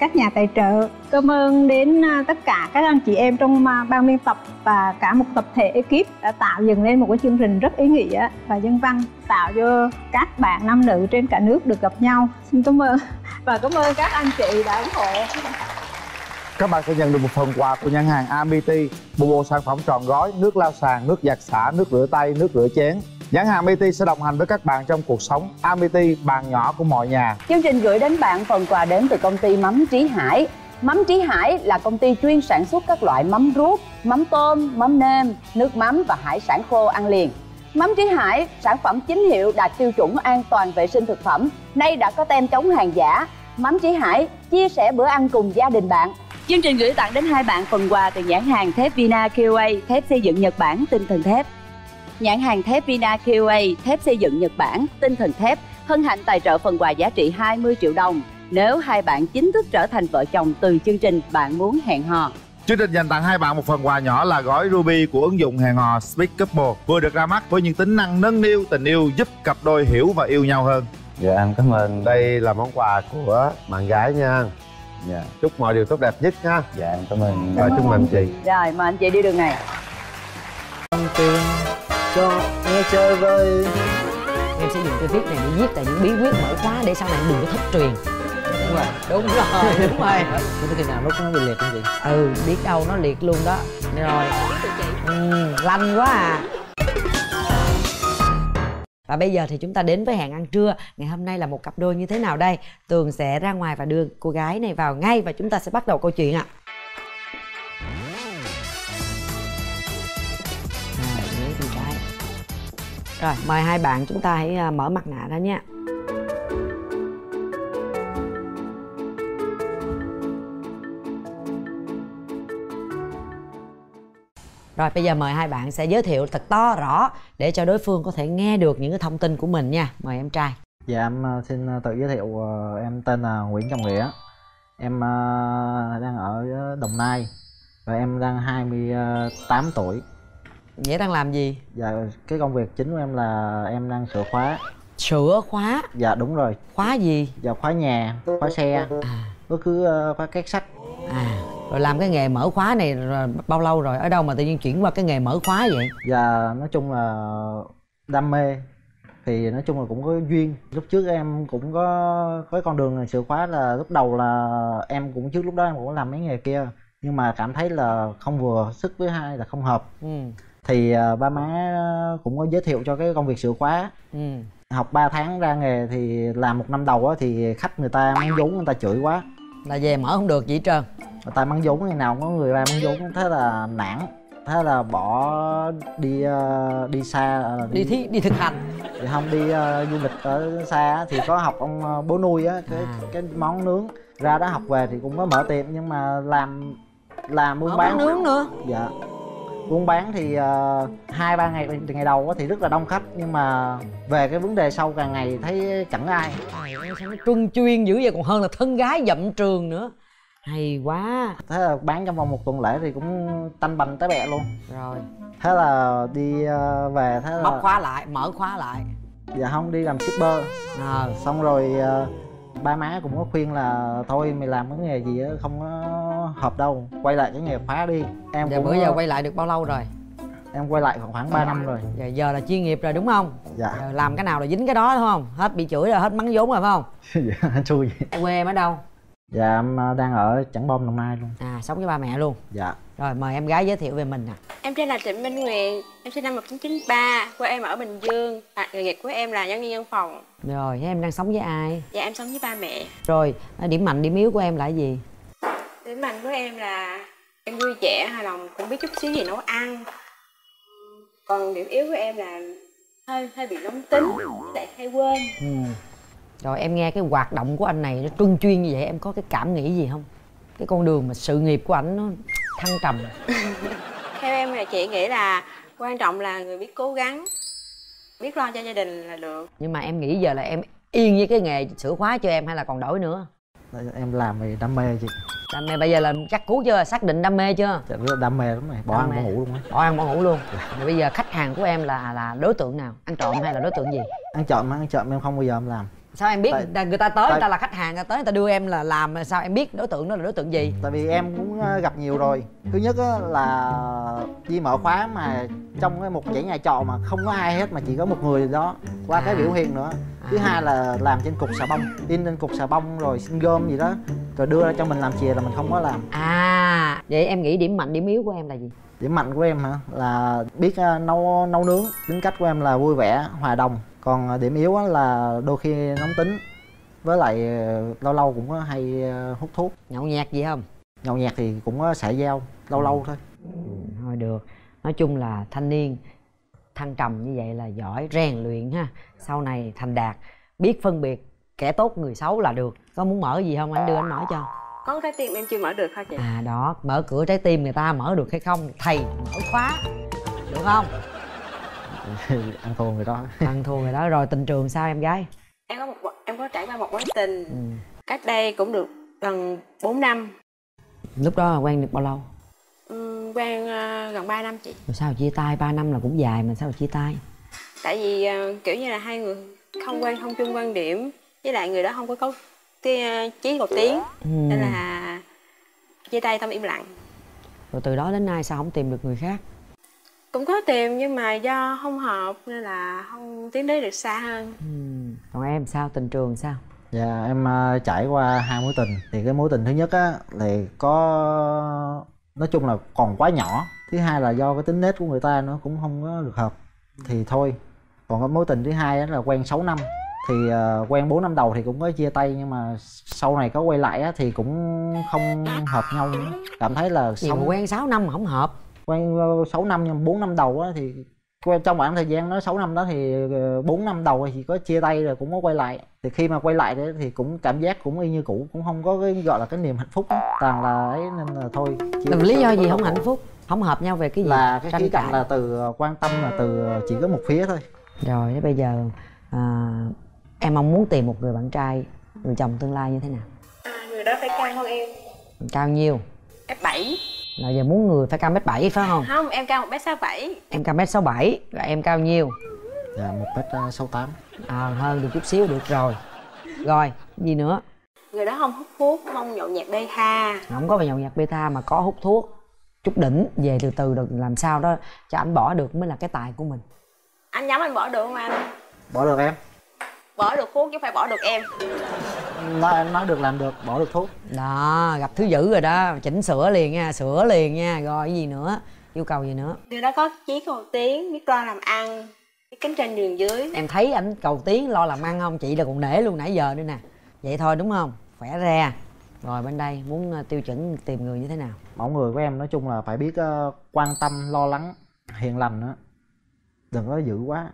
các nhà tài trợ, cảm ơn đến tất cả các anh chị em trong ban biên tập và cả một tập thể ekip đã tạo dựng lên một cái chương trình rất ý nghĩa và nhân văn, tạo cho các bạn nam nữ trên cả nước được gặp nhau. Xin cảm ơn và cảm ơn các anh chị đã ủng hộ. Các bạn sẽ nhận được một phần quà của nhãn hàng Amity, một bộ sản phẩm trọn gói nước lau sàn, nước giặt xả, nước rửa tay, nước rửa chén. Nhãn hàng Amity sẽ đồng hành với các bạn trong cuộc sống. Amity, bàn nhỏ của mọi nhà. Chương trình gửi đến bạn phần quà đến từ công ty Mắm Trí Hải. Mắm Trí Hải là công ty chuyên sản xuất các loại mắm ruốc, mắm tôm, mắm nêm, nước mắm và hải sản khô ăn liền. Mắm Trí Hải, sản phẩm chính hiệu đạt tiêu chuẩn an toàn vệ sinh thực phẩm, nay đã có tem chống hàng giả. Mắm Trí Hải, chia sẻ bữa ăn cùng gia đình bạn. Chương trình gửi tặng đến hai bạn phần quà từ nhãn hàng Thép Vina QA, thép xây dựng Nhật Bản, tinh thần thép. Nhãn hàng Thép Vina QA, thép xây dựng Nhật Bản, tinh thần thép, hân hạnh tài trợ phần quà giá trị 20 triệu đồng nếu hai bạn chính thức trở thành vợ chồng từ chương trình Bạn Muốn Hẹn Hò. Chương trình dành tặng hai bạn một phần quà nhỏ là gói Ruby của ứng dụng hẹn hò SpeedCouple, vừa được ra mắt với những tính năng nâng niu tình yêu, giúp cặp đôi hiểu và yêu nhau hơn. Dạ anh cảm ơn. Đây là món quà của bạn gái nha. Dạ. Chúc mọi điều tốt đẹp nhất ha. Dạ em cảm ơn. Và chúc mừng chị. Rồi mời anh chị đi đường này. Tiền cho nghe chơi với. Em sẽ dùng cái viết này để viết tại những bí quyết mở khóa để sau này đừng có thất truyền. Đúng rồi. Đúng rồi. Đúng rồi. Thế khi nào nó bị liệt không chị? Ừ, biết đâu nó liệt luôn đó. Rồi. Lanh quá à. Và bây giờ thì chúng ta đến với hẹn ăn trưa. Ngày hôm nay là một cặp đôi như thế nào đây? Tường sẽ ra ngoài và đưa cô gái này vào ngay và chúng ta sẽ bắt đầu câu chuyện ạ. Rồi, mời hai bạn chúng ta hãy mở mặt nạ ra nha. Rồi bây giờ mời hai bạn sẽ giới thiệu thật to rõ để cho đối phương có thể nghe được những cái thông tin của mình nha. Mời em trai. Dạ em xin tự giới thiệu, em tên là Nguyễn Trọng Nghĩa. Em đang ở Đồng Nai và em đang 28 tuổi. Nghĩa đang làm gì? Dạ cái công việc chính của em là em đang sửa khóa. Sửa khóa? Dạ đúng rồi. Khóa gì? Dạ khóa nhà, khóa xe, bất cứ khóa két sắt. Rồi làm cái nghề mở khóa này bao lâu rồi? Ở đâu mà tự nhiên chuyển qua cái nghề mở khóa vậy? Dạ nói chung là đam mê. Thì nói chung là cũng có duyên. Lúc trước em cũng có con đường này, sửa khóa là lúc đầu là em cũng trước lúc đó em cũng làm mấy nghề kia. Nhưng mà cảm thấy là không vừa sức với hai là không hợp. Thì ba má cũng có giới thiệu cho cái công việc sửa khóa. Học 3 tháng ra nghề thì làm một năm đầu thì khách người ta mang vốn, người ta chửi quá. Là về mở không được gì hết trơn. Người ta mang vốn, ngày nào cũng có người ra mang vốn, thế là nản, thế là bỏ đi xa, đi thực hành. Thì không đi du lịch ở xa thì có học ông bố nuôi á, cái món nướng ra đó học về thì cũng có mở tiệm nhưng mà làm buôn bán nướng nữa. Dạ. Buôn bán thì 2-3 ngày đầu thì rất là đông khách nhưng mà về cái vấn đề sau càng ngày thấy chẳng ai. Trung chuyên dữ vậy còn hơn là thân gái dậm trường nữa. Hay quá. Thế là bán trong vòng một tuần lễ thì cũng tanh bành tới bẹ luôn. Rồi. Thế là đi về thế là bóc khóa lại, mở khóa lại. Dạ không, đi làm shipper. Xong rồi ba má cũng có khuyên là thôi mày làm cái nghề gì đó không có hợp đâu, quay lại cái nghề khóa đi. Em dạ, cũng bữa giờ quay lại được bao lâu rồi? Em quay lại khoảng 3 năm rồi. Dạ, giờ là chuyên nghiệp rồi đúng không? Dạ. Giờ làm cái nào là dính cái đó đúng không? Hết bị chửi rồi, hết mắng vốn rồi phải không? Dạ, xui vậy. Quê em ở đâu? Dạ em đang ở Trảng Bom, Đồng Nai luôn. À, sống với ba mẹ luôn. Dạ. Rồi mời em gái giới thiệu về mình nè. Em tên là Trịnh Minh Nguyệt, em sinh năm 1993, quê em ở Bình Dương. Nghề nghiệp của em là nhân viên văn phòng. Rồi, em đang sống với ai? Dạ em sống với ba mẹ. Rồi, điểm mạnh điểm yếu của em là gì? Điểm mạnh của em là em vui vẻ, hài lòng, cũng biết chút xíu gì nấu ăn. Còn điểm yếu của em là hơi bị nóng tính, lại hay quên. Rồi em nghe cái hoạt động của anh này nó trung chuyên như vậy, em có cái cảm nghĩ gì không? Cái con đường mà sự nghiệp của ảnh nó thăng trầm. Theo em là chị nghĩ là quan trọng là người biết cố gắng. biết lo cho gia đình là được. Nhưng mà em nghĩ giờ là em yên với cái nghề sửa khóa cho em hay là còn đổi nữa? Em làm vì đam mê chị. Đam mê bây giờ là chắc cú chưa? Xác định đam mê chưa? Đam mê lắm rồi, bỏ ăn bỏ ngủ luôn á. Bỏ ăn bỏ ngủ luôn. Rồi bây giờ khách hàng của em là đối tượng nào? Ăn trộm hay là đối tượng gì? Ăn trộm em không bao giờ em làm. Sao em biết? Người ta tới, người ta là khách hàng, người ta tới người ta đưa em là làm, sao em biết đối tượng đó là đối tượng gì? Tại vì em cũng gặp nhiều rồi. Thứ nhất là đi mở khóa mà trong một dãy nhà trọ mà không có ai hết mà chỉ có một người đó, qua cái biểu hiện nữa. Thứ hai là làm trên cục xà bông, in lên cục xà bông rồi xin gom gì đó, rồi đưa ra cho mình làm chìa là mình không có làm. À, vậy em nghĩ điểm mạnh điểm yếu của em là gì? Điểm mạnh của em hả? Là biết nấu nướng. Tính cách của em là vui vẻ, hòa đồng. Còn điểm yếu là đôi khi nóng tính, với lại lâu lâu cũng có hay hút thuốc. Nhậu nhẹt gì không? Nhậu nhẹt thì cũng có xả dao, lâu lâu thôi. Thôi được, nói chung là thanh niên thăng trầm như vậy là giỏi, rèn luyện ha. Sau này thành đạt, biết phân biệt kẻ tốt người xấu là được. Có muốn mở gì không? Anh đưa anh mở cho. Có trái tim em chưa mở được hả chị? À đó, mở cửa trái tim người ta mở được hay không? Thầy mở khóa, được không? Ăn thua người đó. Ăn thua người đó. Rồi tình trường sao em gái? Em có trải qua một mối tình. Cách đây cũng được gần 4 năm. Lúc đó quen được bao lâu? Quen gần 3 năm chị. Rồi sao chia tay? 3 năm là cũng dài mà sao chia tay? Tại vì kiểu như là hai người không quen, không chung quan điểm. Với lại người đó không có cấu chí cầu tiến. Nên là chia tay xong im lặng. Rồi từ đó đến nay sao không tìm được người khác? Cũng có tìm nhưng mà do không hợp nên là không tiến đến được xa hơn. Còn em sao? Tình trường sao? Dạ em trải qua hai mối tình. Thì cái mối tình thứ nhất á thì có, nói chung là còn quá nhỏ. Thứ hai là do cái tính nết của người ta nó cũng không có được hợp thì thôi. Còn cái mối tình thứ hai á là quen 6 năm. Thì quen 4 năm đầu thì cũng có chia tay, nhưng mà sau này có quay lại á thì cũng không hợp nhau nữa. Cảm thấy là xong quen 6 năm mà không hợp. Quen 6 năm nhưng 4 năm đầu á thì quen trong khoảng thời gian đó 6 năm đó thì 4 năm đầu thì có chia tay rồi cũng có quay lại. Thì khi mà quay lại đấy thì cũng cảm giác cũng y như cũ, cũng không có cái gọi là cái niềm hạnh phúc đó. Toàn là ấy nên là thôi. Từ lý do gì không hạnh phúc? Không hợp nhau về cái gì? Là cái khía cạnh là từ quan tâm là từ chỉ có một phía thôi. Rồi bây giờ em mong muốn tìm một người bạn trai, người chồng tương lai như thế nào? Người đó phải cao hơn em. Cao nhiêu? F7. Là giờ muốn người phải cao 1m7 phải không? Không, em cao 1m67. Em cao 1m67, là em cao nhiêu? Dạ 1m68. À hơn được chút xíu được rồi. Rồi, gì nữa? Người đó không hút thuốc, không nhậu nhẹt beta. Không có phải nhậu nhẹt beta mà có hút thuốc. Chút đỉnh, về từ từ được, làm sao đó cho anh bỏ được mới là cái tài của mình. Anh nhắm anh bỏ được không anh? Bỏ được em. Bỏ được thuốc chứ phải bỏ được em. Nói được làm được, bỏ được thuốc. Đó, gặp thứ dữ rồi đó, chỉnh sửa liền nha, sửa liền nha. Rồi cái gì nữa? Yêu cầu gì nữa? Người đó có chí cầu tiến, biết lo làm ăn, biết cánh trên giường dưới. Em thấy ảnh cầu tiến lo làm ăn không? Chị là còn nể luôn nãy giờ nữa nè. Vậy thôi đúng không? Khỏe ra. Rồi bên đây muốn tiêu chuẩn tìm người như thế nào? Mẫu người của em nói chung là phải biết quan tâm, lo lắng, hiền lành nữa. Đừng có dữ quá.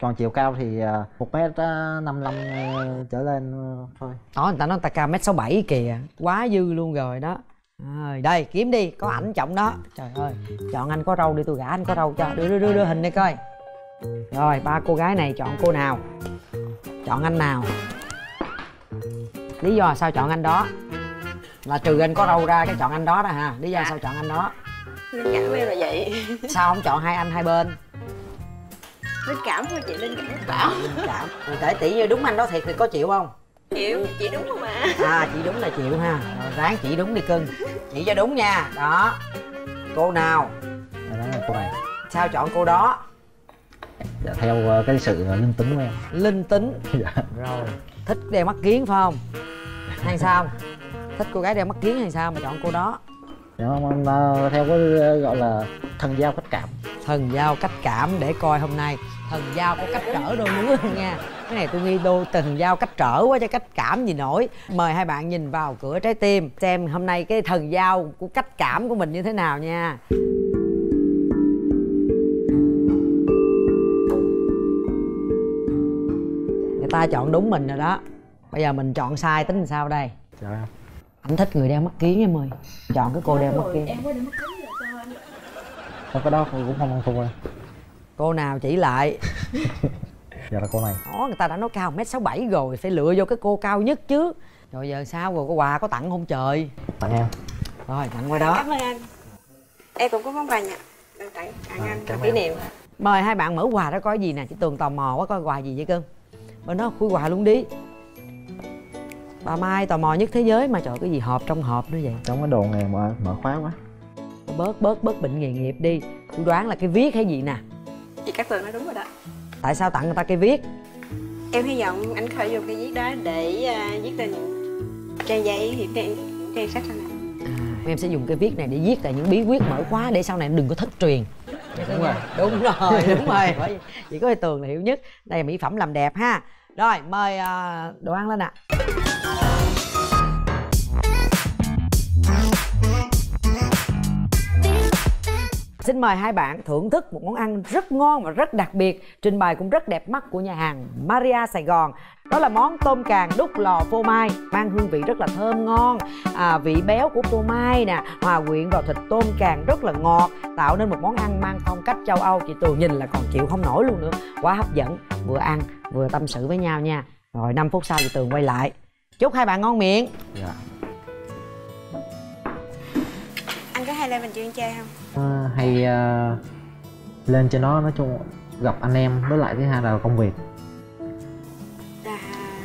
Còn chiều cao thì 1m55 trở lên thôi. Đó, người ta nói người ta cao 1m67 kìa. Quá dư luôn rồi đó. À, đây, kiếm đi, có ảnh trọng đó. Trời ơi, chọn anh có râu đi, tôi gả anh có râu cho. Đưa hình đi coi. Rồi, ba cô gái này chọn cô nào? Chọn anh nào? Lý do sao chọn anh đó? Là trừ anh có râu ra cái chọn anh đó đó hả? Lý do sao chọn anh đó? Linh cảm em là vậy. Sao không chọn hai anh hai bên? Linh cảm thôi chị, linh cảm bảo. Linh cảm. Kể tỷ như đúng anh đó thiệt thì có chịu không? Chịu, chị đúng không ạ? À chị đúng là chịu ha. Rồi ráng chị đúng đi cưng. Chị cho đúng nha. Đó. Cô nào? Đó là cô này. Sao chọn cô đó? Dạ, theo cái sự linh tính của em. Linh tính. Dạ. Rồi. Thích đeo mắt kiến phải không? Hay sao? Thích cô gái đeo mắt kiến hay sao mà chọn cô đó? Dạ không, theo cái gọi là thần giao cách cảm. Thần giao cách cảm, để coi hôm nay thần giao có cách trở đôi núi không nha. Cái này tôi nghi đô thần giao cách trở quá chứ cách cảm gì nổi. Mời hai bạn nhìn vào cửa trái tim xem hôm nay cái thần giao của cách cảm của mình như thế nào nha. Người ta chọn đúng mình rồi đó. Bây giờ mình chọn sai tính làm sao đây? Dạ. Anh thích người đeo mắt kiến em ơi. Chọn cái cô đeo mắt kiến. Em có đeo mắt kiến rồi sao anh? Cái đó cũng không ăn thua. Cô nào chỉ lại? Dạ là cô này. Đó, người ta đã nói cao 1m67 rồi, phải lựa vô cái cô cao nhất chứ. Rồi giờ sao rồi, có quà có tặng không trời? Tặng em. Rồi tặng qua đó. Cảm ơn anh. Em cũng có món quà nhận. Tặng anh làm kỷ niệm. Mời hai bạn mở quà đó coi gì nè, chị Tường tò mò quá coi quà gì vậy cưng. Bên đó khui quà luôn đi. Bà Mai tò mò nhất thế giới mà, trời cái gì hộp trong hộp nữa vậy? Trong cái đồ này mà mở khóa quá. Bớt bệnh nghề nghiệp đi. Tôi đoán là cái viết hay gì nè. Chị Cát Tường nói đúng rồi đó. Tại sao tặng người ta cái viết? Em hy vọng anh khởi dùng cái viết đó để viết lên trang giấy thì trang sách này. Em sẽ dùng cái viết này để viết lại những bí quyết mở khóa để sau này đừng có thất truyền. Đúng rồi, đúng rồi, đúng rồi. Chỉ có Tường là hiểu nhất. Đây là mỹ phẩm làm đẹp ha. Rồi mời đồ ăn lên ạ. Xin mời hai bạn thưởng thức một món ăn rất ngon và rất đặc biệt, trình bày cũng rất đẹp mắt của nhà hàng Maria Sài Gòn. Đó là món tôm càng đút lò phô mai, mang hương vị rất là thơm ngon, vị béo của phô mai nè, hòa quyện vào thịt tôm càng rất là ngọt, tạo nên một món ăn mang phong cách châu Âu. Chị Tường nhìn là còn chịu không nổi luôn nữa, quá hấp dẫn. Vừa ăn vừa tâm sự với nhau nha. Rồi 5 phút sau chị Tường quay lại. Chúc hai bạn ngon miệng. Dạ. Anh có hay lên mình chuyên chơi không? Hay lên trên đó, nói chung gặp anh em, với lại thứ hai là công việc.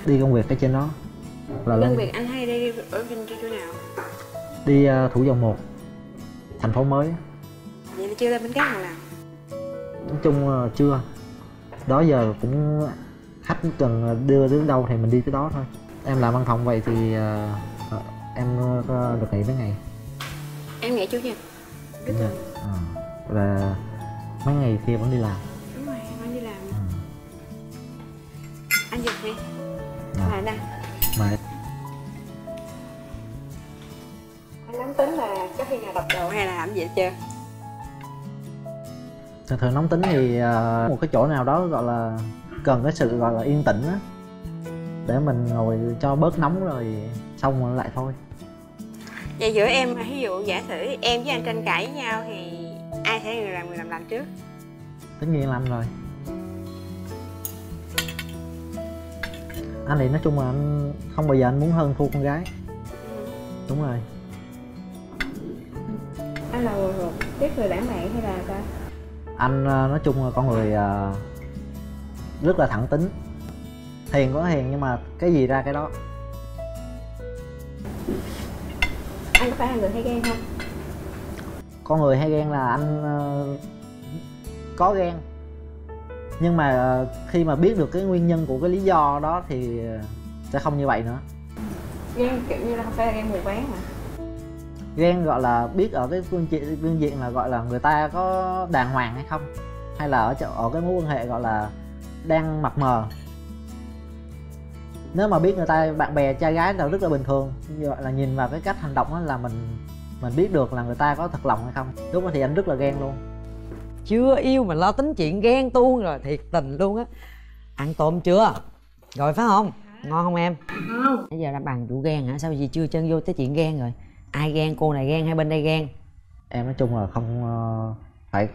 Đi công việc ở trên đó là công việc. Anh hay đi ở bên chỗ nào? Đi Thủ Dầu Một, thành phố mới. Vậy là chưa lên Bến Cát nào làm? Nói chung chưa. Đó giờ cũng khách cần đưa đến đâu thì mình đi tới đó thôi. Em làm văn phòng vậy thì em được nghỉ mấy ngày? Em nghỉ chủ nhật. Đúng rồi. Là mấy ngày kia vẫn đi làm. Đúng rồi, vẫn đi làm. Anh giật đi. Mày nè. Mày. Anh nóng tính là có khi nào đập đầu hay là làm gì hết chưa? Thường nóng tính thì một cái chỗ nào đó gọi là cần cái sự gọi là yên tĩnh á, để mình ngồi cho bớt nóng rồi xong rồi lại thôi. Vậy giữa em, ví dụ giả sử em với anh tranh cãi với nhau thì ai sẽ người làm trước? Tất nhiên là anh rồi. Anh thì nói chung là anh không bao giờ anh muốn hơn thua con gái. Đúng rồi. Anh là người tiếp người lãng mạn hay là sao? Anh nói chung là con người rất là thẳng tính. Hiền có hiền nhưng mà cái gì ra cái đó. Anh có phải là người hay ghen không? Con người hay ghen là anh có ghen. Nhưng mà khi mà biết được cái nguyên nhân của cái lý do đó thì sẽ không như vậy nữa. Ghen kiểu như là không phải là ghen mù quáng mà. Ghen gọi là biết ở cái phương diện là gọi là người ta có đàng hoàng hay không, hay là ở cái mối quan hệ gọi là đang mập mờ. Nếu mà biết người ta bạn bè trai gái nào rất là bình thường, gọi là nhìn vào cái cách hành động là mình biết được là người ta có thật lòng hay không. Lúc đó thì anh rất là ghen luôn. Chưa yêu mà lo tính chuyện ghen tuông rồi, thiệt tình luôn á. Ăn tôm chưa? Rồi phải không? Ngon không em? Không. Bây giờ đã bàn vụ ghen hả? Sao gì chưa chân vô tới chuyện ghen rồi? Ai ghen? Cô này ghen hay bên đây ghen? Em nói chung là không phải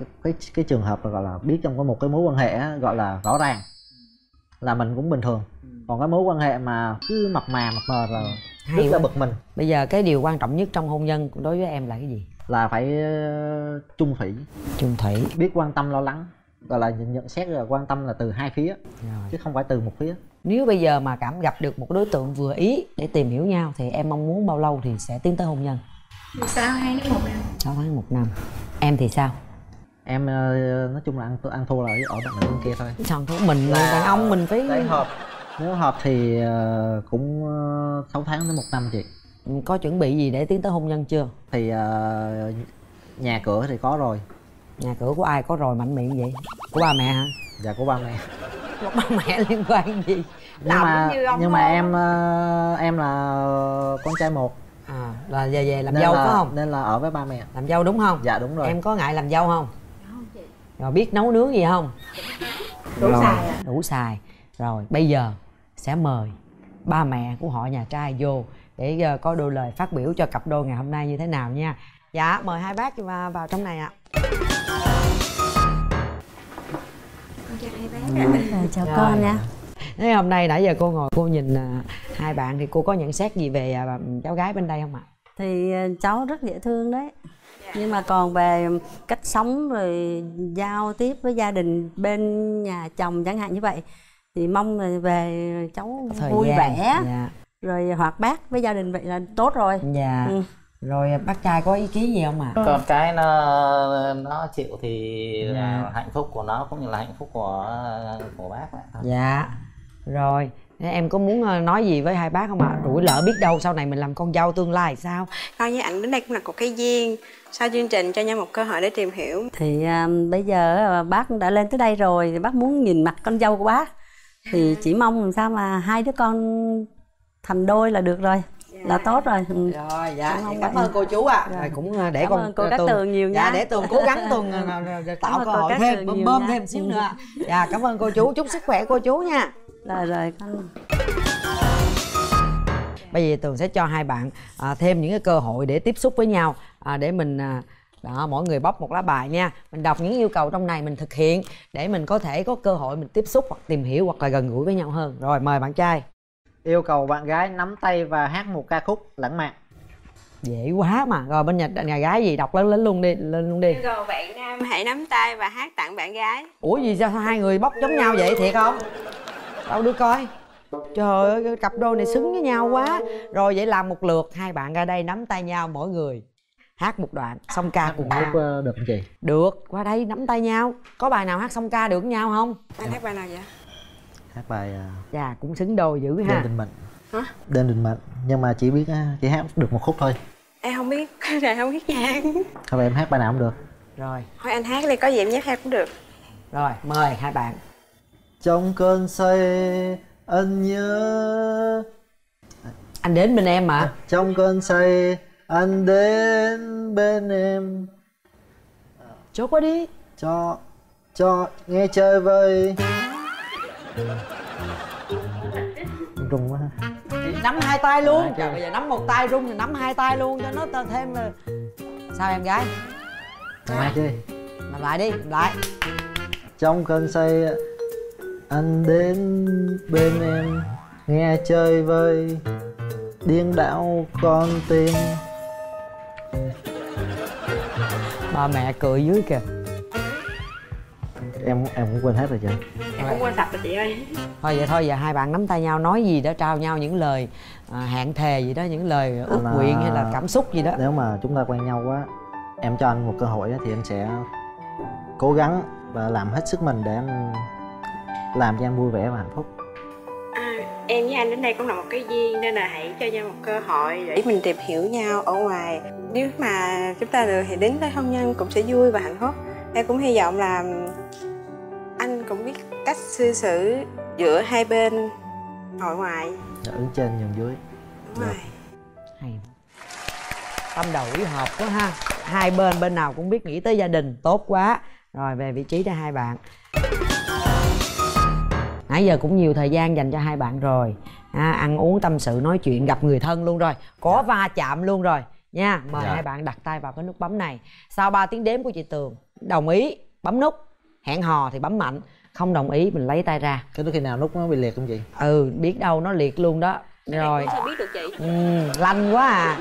cái trường hợp là gọi là biết trong có một cái mối quan hệ á, gọi là rõ ràng là mình cũng bình thường. Còn cái mối quan hệ mà cứ mập mờ là rất là bực mình. Bây giờ cái điều quan trọng nhất trong hôn nhân đối với em là cái gì? Là phải chung thủy. Chung thủy. Biết quan tâm lo lắng. Gọi là nhận xét là quan tâm là từ hai phía rồi, chứ không phải từ một phía. Nếu bây giờ mà cảm gặp được một đối tượng vừa ý để tìm hiểu nhau thì em mong muốn bao lâu thì sẽ tiến tới hôn nhân? 6 tháng đến 1 năm. 6 tháng đến 1 năm. Em thì sao? Em nói chung là ăn thua là ở bạn nữ kia thôi. Xong thôi, mình là đàn ông mình phải hợp. Nếu hợp thì cũng 6 tháng đến 1 năm chị. Có chuẩn bị gì để tiến tới hôn nhân chưa? Thì nhà cửa thì có rồi. Nhà cửa của ai có rồi mạnh miệng vậy? Của ba mẹ hả? Dạ của ba mẹ. Của ba mẹ liên quan gì? Nhưng mà em là con trai một. À, là về làm dâu phải không? Nên là ở với ba mẹ. Làm dâu đúng không? Dạ đúng rồi. Em có ngại làm dâu không? Không chị. Rồi biết nấu nướng gì không? Đủ xài à? Đủ xài. Rồi bây giờ sẽ mời ba mẹ của họ nhà trai vô để có đôi lời phát biểu cho cặp đôi ngày hôm nay như thế nào nha. Dạ mời hai bác vào trong này ạ. Chào con nha. Thế hôm nay nãy giờ cô ngồi cô nhìn hai bạn thì cô có nhận xét gì về cháu gái bên đây không ạ? Thì cháu rất dễ thương đấy. Nhưng mà còn về cách sống rồi giao tiếp với gia đình bên nhà chồng chẳng hạn như vậy thì mong là về cháu vui vẻ rồi hoạt bát với gia đình vậy là tốt rồi. Dạ. Rồi bác trai có ý kiến gì không ạ? Con cái nó chịu thì là hạnh phúc của nó cũng như là hạnh phúc của bác ạ. Dạ. Rồi em có muốn nói gì với hai bác không ạ? Rủi lỡ biết đâu sau này mình làm con dâu tương lai sao? Coi như ảnh đến đây cũng là một cái duyên. Sau chương trình cho nhau một cơ hội để tìm hiểu. Thì bây giờ bác đã lên tới đây rồi thì bác muốn nhìn mặt con dâu của bác. Thì chỉ mong làm sao mà hai đứa con thành đôi là được rồi. Là tốt rồi. Rồi dạ, cảm ơn cô chú ạ. Rồi cũng để con cô Cát Tường nhiều nha. Dạ để Tường cố gắng Tường tạo cơ hội thêm bơm thêm xíu nữa. Dạ cảm ơn cô chú, chúc sức khỏe cô chú nha. Rồi con. Bây giờ Tường sẽ cho hai bạn thêm những cái cơ hội để tiếp xúc với nhau để mình đó, mỗi người bóc một lá bài nha. Mình đọc những yêu cầu trong này mình thực hiện để mình có thể có cơ hội mình tiếp xúc hoặc tìm hiểu hoặc là gần gũi với nhau hơn. Rồi mời bạn trai. Yêu cầu bạn gái nắm tay và hát một ca khúc lãng mạn. Dễ quá mà. Rồi bên nhà gái gì đọc lên luôn đi, lên luôn đi. Yêu cầu bạn nam hãy nắm tay và hát tặng bạn gái. Ủa gì sao hai người bóc giống nhau vậy, thiệt không? Đâu đứa coi. Trời ơi, cặp đôi này xứng với nhau quá. Rồi vậy làm một lượt hai bạn ra đây nắm tay nhau mỗi người. Hát một đoạn xong ca cùng nhau. Được không chị? Được, qua đây nắm tay nhau. Có bài nào hát xong ca được nhau không? Anh hát bài nào vậy? Hát bài dạ cũng xứng đôi dữ ha. Đêm Định Mệnh. Hả? Đêm Định Mệnh. Nhưng mà chỉ biết chỉ hát được một khúc thôi. Em không biết, này không biết nhạc. Thôi em hát bài nào cũng được. Rồi. Thôi anh hát đi, có gì em nhắc hát cũng được. Rồi, mời hai bạn. Trong cơn say anh nhớ. Anh đến bên em mà. Trong cơn say anh đến bên em. Chốt quá đi. Cho nghe chơi vơi. Rung quá. Nắm hai tay luôn. Trời, bây giờ nắm một tay rung thì nắm hai tay luôn cho nó thêm. Sao em gái? Làm lại đi, làm lại. Trong cơn say anh đến bên em, nghe chơi vơi điên đảo con tim. Ba mẹ cười dưới kìa. Em cũng quên hết rồi chị. Em cũng quên sạch rồi chị ơi. Thôi vậy hai bạn nắm tay nhau nói gì đó, trao nhau những lời hẹn thề gì đó, những lời ước nguyện hay là cảm xúc gì đó. Nếu mà chúng ta quen nhau quá, em cho anh một cơ hội thì em sẽ cố gắng và làm hết sức mình để anh làm cho anh vui vẻ và hạnh phúc. Em với anh đến đây cũng là một cái duyên nên là hãy cho nhau một cơ hội để mình tìm hiểu nhau ở ngoài. Nếu mà chúng ta được thì đến với hôn nhân cũng sẽ vui và hạnh phúc. Em cũng hy vọng là anh cũng biết cách cư xử giữa hai bên nội ngoại. Ở trên nhường dưới. Đúng rồi. Hay. Tâm đầu ý hợp quá ha. Hai bên nào cũng biết nghĩ tới gia đình, tốt quá. Rồi về vị trí cho hai bạn. Nãy giờ cũng nhiều thời gian dành cho hai bạn rồi, ăn uống tâm sự nói chuyện, gặp người thân luôn rồi, có va chạm luôn rồi nha. Mời hai bạn đặt tay vào cái nút bấm này. Sau 3 tiếng đếm của chị Tường, đồng ý bấm nút, hẹn hò thì bấm mạnh, không đồng ý mình lấy tay ra. Cái đó khi nào nút nó bị liệt không chị? Ừ, biết đâu nó liệt luôn đó. Rồi sao biết được chị? Lanh quá à.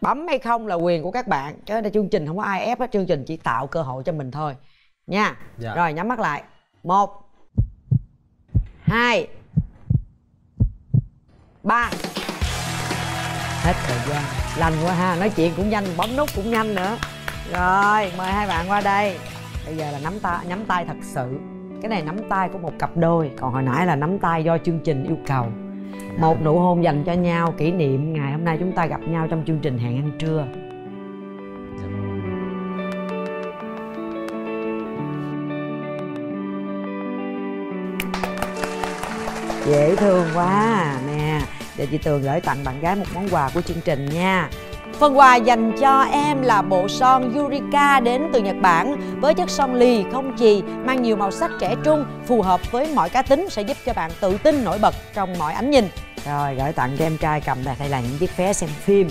Bấm hay không là quyền của các bạn, chứ chương trình không có ai ép hết, chương trình chỉ tạo cơ hội cho mình thôi nha. Rồi nhắm mắt lại, 1, 2, 3. Hết thời gian. Lành quá ha, nói chuyện cũng nhanh, bấm nút cũng nhanh nữa. Rồi, mời hai bạn qua đây. Bây giờ là nắm tay thật sự. Cái này nắm tay của một cặp đôi, còn hồi nãy là nắm tay do chương trình yêu cầu. Một nụ hôn dành cho nhau, kỷ niệm ngày hôm nay chúng ta gặp nhau trong chương trình Hẹn Ăn Trưa. Dễ thương quá nè. Để chị Tường gửi tặng bạn gái một món quà của chương trình nha. Phần quà dành cho em là bộ son Eurika đến từ Nhật Bản với chất son lì không chì, mang nhiều màu sắc trẻ trung, phù hợp với mọi cá tính, sẽ giúp cho bạn tự tin nổi bật trong mọi ánh nhìn. Rồi gửi tặng cho em trai cầm này, đây là những chiếc vé xem phim,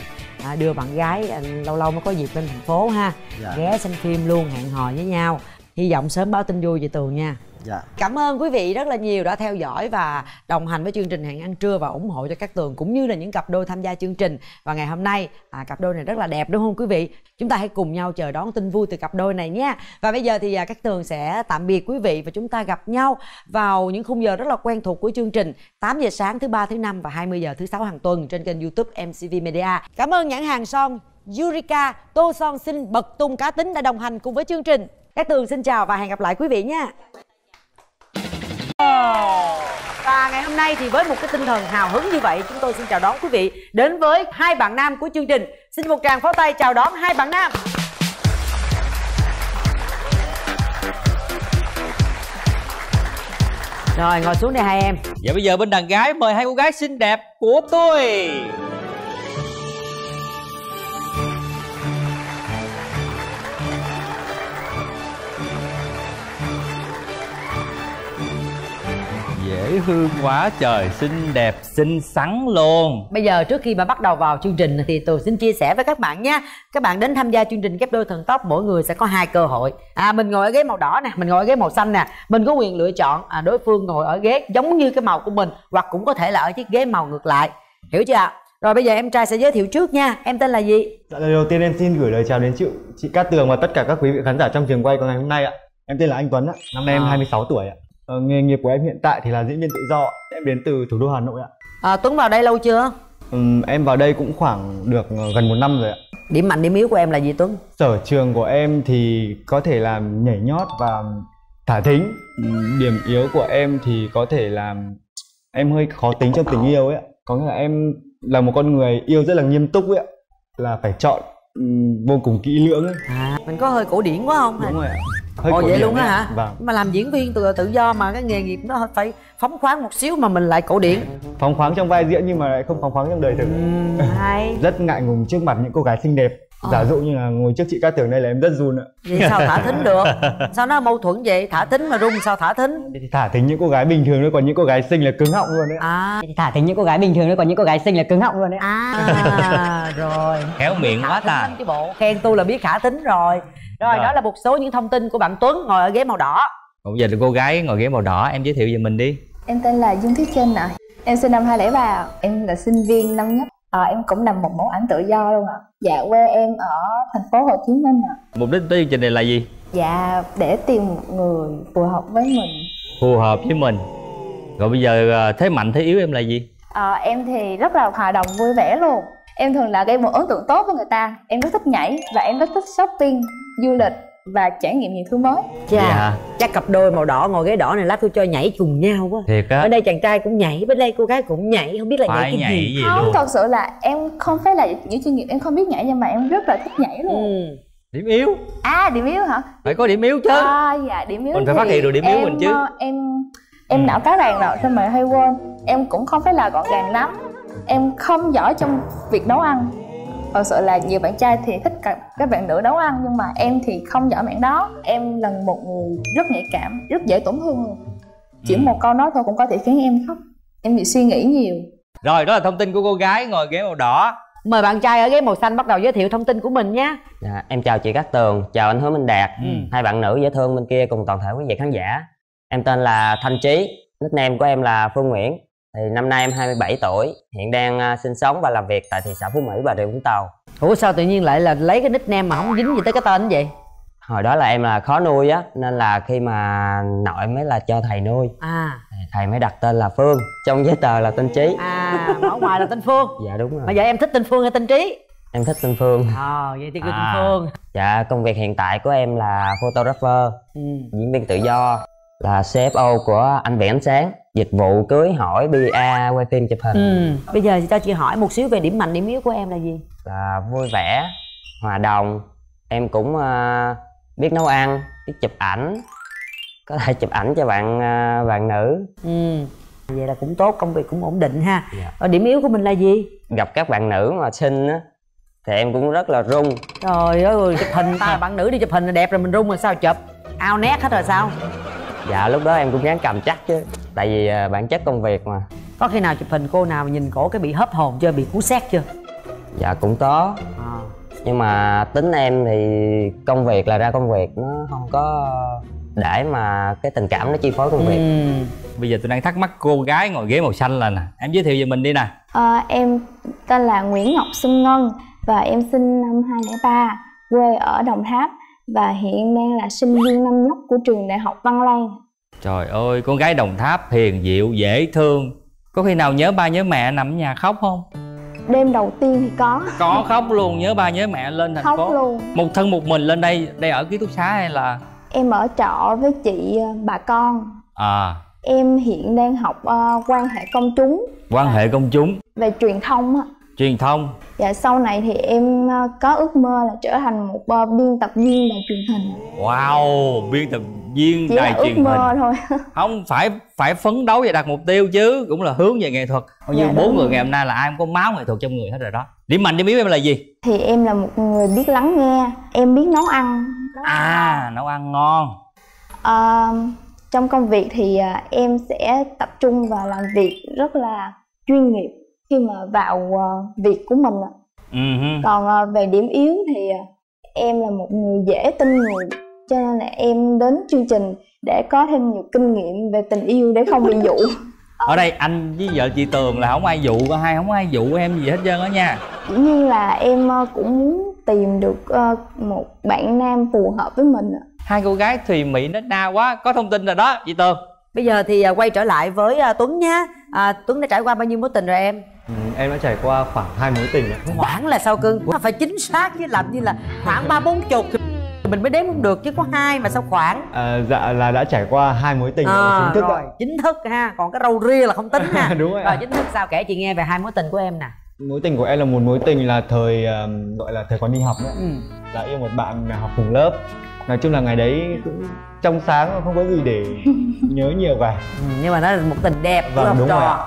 đưa bạn gái lâu lâu mới có dịp lên thành phố ha. Ghé xem phim luôn, hẹn hò với nhau. Hy vọng sớm báo tin vui chị Tường nha. Cảm ơn quý vị rất là nhiều đã theo dõi và đồng hành với chương trình Hẹn Ăn Trưa và ủng hộ cho Cát Tường cũng như là những cặp đôi tham gia chương trình. Và ngày hôm nay cặp đôi này rất là đẹp đúng không quý vị? Chúng ta hãy cùng nhau chờ đón tin vui từ cặp đôi này nhé. Và bây giờ thì Cát Tường sẽ tạm biệt quý vị và chúng ta gặp nhau vào những khung giờ rất là quen thuộc của chương trình 8 giờ sáng thứ Ba, thứ Năm và 20 giờ thứ Sáu hàng tuần trên kênh YouTube MCV Media. Cảm ơn nhãn hàng son Eurika, Tô Son xin bật tung cá tính đã đồng hành cùng với chương trình. Cát Tường xin chào và hẹn gặp lại quý vị nha. Và ngày hôm nay thì với một cái tinh thần hào hứng như vậy, chúng tôi xin chào đón quý vị đến với hai bạn nam của chương trình. Xin một tràng pháo tay chào đón hai bạn nam. Rồi, ngồi xuống đây hai em. Dạ bây giờ bên đàn gái mời hai cô gái xinh đẹp của tôi. Dễ thương quá trời, xinh đẹp, xinh xắn luôn. Bây giờ trước khi mà bắt đầu vào chương trình thì tôi xin chia sẻ với các bạn nha. Các bạn đến tham gia chương trình ghép đôi thần tốc, mỗi người sẽ có hai cơ hội. Mình ngồi ở ghế màu đỏ nè, mình ngồi ở ghế màu xanh nè. Mình có quyền lựa chọn đối phương ngồi ở ghế giống như cái màu của mình, hoặc cũng có thể là ở chiếc ghế màu ngược lại. Hiểu chưa ạ? Rồi bây giờ em trai sẽ giới thiệu trước nha. Em tên là gì? Đầu tiên em xin gửi lời chào đến chị Cát Tường và tất cả các quý vị khán giả trong trường quay của ngày hôm nay ạ. Em tên là Anh Tuấn ạ. Năm nay em 26 tuổi ạ. Nghề nghiệp của em hiện tại thì là diễn viên tự do. Em đến từ thủ đô Hà Nội ạ. Tuấn vào đây lâu chưa? Em vào đây cũng khoảng được gần 1 năm rồi ạ. Điểm mạnh điểm yếu của em là gì Tuấn? Sở trường của em thì có thể là nhảy nhót và thả thính. Điểm yếu của em thì có thể là em hơi khó tính trong tình yêu ấy. Có nghĩa là em là một con người yêu rất là nghiêm túc ấy. Là phải chọn vô cùng kỹ lưỡng ấy. Mình có hơi cổ điển quá không? Đúng rồi ạ. Ồ vậy luôn á hả? Vâng. Mà làm diễn viên tự do mà cái nghề nghiệp nó phải phóng khoáng một xíu mà mình lại cổ điển. Phóng khoáng trong vai diễn nhưng mà lại không phóng khoáng trong đời thực. Hay. Rất ngại ngùng trước mặt những cô gái xinh đẹp. Giả dụ như là ngồi trước chị Cát Tường đây là em rất run ạ. Vậy sao thả thính được? Sao nó mâu thuẫn vậy? Thả thính mà run sao thả thính? Thả thính những cô gái bình thường thôi, còn những cô gái xinh là cứng họng luôn đấy. Thả thính những cô gái bình thường thôi, còn những cô gái xinh là cứng họng luôn đấy. Rồi. Khéo miệng quá ta. Khen tôi là biết thả thính rồi. Rồi, đó là một số những thông tin của bạn Tuấn ngồi ở ghế màu đỏ. Còn giờ thì cô gái ngồi ghế màu đỏ, em giới thiệu về mình đi. Em tên là Dương Thích Trân ạ. Em sinh năm 2003, em là sinh viên năm nhất. Em cũng làm một mẫu ảnh tự do luôn ạ. Dạ, quê em ở thành phố Hồ Chí Minh ạ. Mục đích tới chương trình này là gì? Dạ, để tìm một người phù hợp với mình. Phù hợp với mình. Rồi bây giờ thế mạnh thế yếu em là gì? Em thì rất là hòa đồng vui vẻ luôn. Em thường là gây một ấn tượng tốt với người ta. Em rất thích nhảy và em rất thích shopping, du lịch và trải nghiệm nhiều thứ mới. Chắc cặp đôi màu đỏ ngồi ghế đỏ này lát tôi cho nhảy cùng nhau quá. Thiệt á. Ở đây chàng trai cũng nhảy, bên đây cô gái cũng nhảy, không biết là nhảy cái gì không luôn. Thật sự là em không phải là những chuyên nghiệp, em không biết nhảy nhưng mà em rất là thích nhảy luôn. Điểm yếu? Điểm yếu hả? Phải có điểm yếu chứ. Dạ điểm yếu. Mình phải phát hiện được điểm yếu mình chứ. Em não cá ràng rồi, sao mà hay quên. Em cũng không phải là gọn gàng lắm. Em không giỏi trong việc nấu ăn. Thật sự là nhiều bạn trai thì thích các bạn nữ nấu ăn nhưng mà em thì không giỏi mảng đó. Em là một người rất nhạy cảm, rất dễ tổn thương luôn. Chỉ một câu nói thôi cũng có thể khiến em khóc. Em bị suy nghĩ nhiều. Rồi, đó là thông tin của cô gái ngồi ghế màu đỏ. Mời bạn trai ở ghế màu xanh bắt đầu giới thiệu thông tin của mình nhé. Em chào chị Cát Tường, chào anh Hứa Minh Đạt, hai bạn nữ dễ thương bên kia cùng toàn thể quý vị khán giả. Em tên là Thanh Trí, nickname của em là Phương Nguyễn. Thì năm nay em 27 tuổi, hiện đang sinh sống và làm việc tại thị xã Phú Mỹ, Bà Rịa Vũng Tàu. Ủa sao tự nhiên lại là lấy cái nickname mà không dính gì tới cái tên vậy? Hồi đó là em là khó nuôi á, nên là khi mà nội mới là cho thầy nuôi. Thầy mới đặt tên là Phương, trong giấy tờ là tên Trí. Ở ngoài là tên Phương. Dạ đúng rồi. Bây giờ em thích tên Phương hay tên Trí? Em thích tên Phương. Vậy thì cứ tên Phương. Dạ, công việc hiện tại của em là photographer, diễn viên tự do, là CFO của Anh Viện Ánh Sáng, dịch vụ cưới hỏi, PA, quay phim, chụp hình. Bây giờ thì cho chị hỏi một xíu về điểm mạnh điểm yếu của em là gì? Là vui vẻ, hòa đồng. Em cũng biết nấu ăn, biết chụp ảnh, có thể chụp ảnh cho bạn nữ. Vậy là cũng tốt, công việc cũng ổn định ha. Điểm yếu của mình là gì? Gặp các bạn nữ mà xinh á thì em cũng rất là run. Trời ơi, chụp hình ta là bạn nữ đi chụp hình là đẹp rồi mình run mà sao chụp? Ao nét hết rồi sao? Dạ lúc đó em cũng gắng cầm chắc chứ. Tại vì bản chất công việc mà. Có khi nào chụp hình cô nào mà nhìn cổ cái bị hớp hồn chưa, bị cú sét chưa? Dạ cũng có. Nhưng mà tính em thì công việc là ra công việc, nó không có để mà cái tình cảm nó chi phối công việc. Bây giờ tôi đang thắc mắc cô gái ngồi ghế màu xanh là nè, em giới thiệu về mình đi nè. Em tên là Nguyễn Ngọc Xuân Ngân và em sinh năm 2003, quê ở Đồng Tháp và hiện đang là sinh viên năm nhất của trường Đại học Văn Lang. Trời ơi, con gái Đồng Tháp hiền dịu dễ thương. Có khi nào nhớ ba nhớ mẹ nằm ở nhà khóc không? Đêm đầu tiên thì có khóc luôn, nhớ ba nhớ mẹ lên thành phố luôn. Một thân một mình lên đây, đây ở ký túc xá hay là? Em ở trọ với chị bà con. Em hiện đang học quan hệ công chúng. Quan hệ công chúng về truyền thông á. Truyền thông. Dạ, sau này thì em có ước mơ là trở thành một biên tập viên đài truyền hình. Wow, biên tập viên chỉ đài truyền hình. Chỉ là ước mơ thôi. Không, phải phấn đấu và đạt mục tiêu chứ, cũng là hướng về nghệ thuật. Còn như bốn người ngày hôm nay là ai cũng có máu nghệ thuật trong người hết rồi đó. Điểm mạnh điểm yếu em là gì? Thì em là một người biết lắng nghe, em biết nấu ăn. Nấu ăn ngon. Trong công việc thì em sẽ tập trung và làm việc rất là chuyên nghiệp khi mà vào việc của mình. Còn về điểm yếu thì em là một người dễ tin người, cho nên là em đến chương trình để có thêm nhiều kinh nghiệm về tình yêu để không bị dụ. Ở đây anh với vợ chị Tường là không ai dụ, không ai dụ em gì hết trơn á nha. Dĩ nhiên là em cũng muốn tìm được một bạn nam phù hợp với mình. Hai cô gái thùy mị nó đa quá, có thông tin rồi đó chị Tường. Bây giờ thì quay trở lại với Tuấn nha. Tuấn đã trải qua bao nhiêu mối tình rồi em? Em đã trải qua khoảng 2 mối tình rồi. Khoảng là sao cưng? Phải chính xác chứ, làm như là khoảng 30-40 mình mới đếm không được chứ, có 2 mà sao khoảng? Dạ là đã trải qua 2 mối tình chính thức rồi. Chính thức ha, còn cái râu ria là không tính ha. Đúng rồi. Rồi chính thức sao, kể chị nghe về 2 mối tình của em nè. Mối tình của em là một mối tình là thời gọi là thời còn đi học nữa. Là yêu một bạn học cùng lớp. Nói chung là ngày đấy cũng trong sáng, không có gì để nhớ nhiều cả. Nhưng mà nó là một tình đẹp. Vâng, đúng rồi ạ.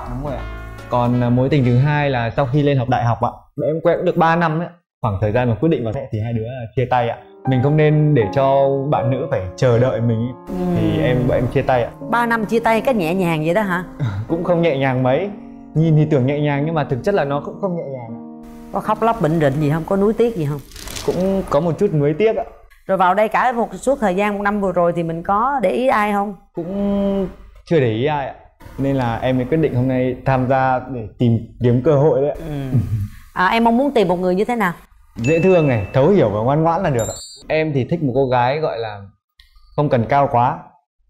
Còn mối tình thứ hai là sau khi lên học đại học ạ. Em quen cũng được 3 năm ấy. Khoảng thời gian mà quyết định vào thì hai đứa chia tay ạ. Mình không nên để cho bạn nữ phải chờ đợi mình. Thì em chia tay ạ. 3 năm chia tay cái nhẹ nhàng vậy đó hả? Cũng không nhẹ nhàng mấy. Nhìn thì tưởng nhẹ nhàng nhưng mà thực chất là nó cũng không nhẹ nhàng. Có khóc lóc bệnh rịnh gì không? Có nuối tiếc gì không? Cũng có một chút nuối tiếc ạ. Rồi vào đây cả một suốt thời gian một năm vừa rồi thì mình có để ý ai không? Cũng chưa để ý ai ạ. Nên là em mới quyết định hôm nay tham gia để tìm kiếm cơ hội đấy ạ. Em mong muốn tìm một người như thế nào? Dễ thương này, thấu hiểu và ngoan ngoãn là được ạ. Em thì thích một cô gái gọi là không cần cao quá,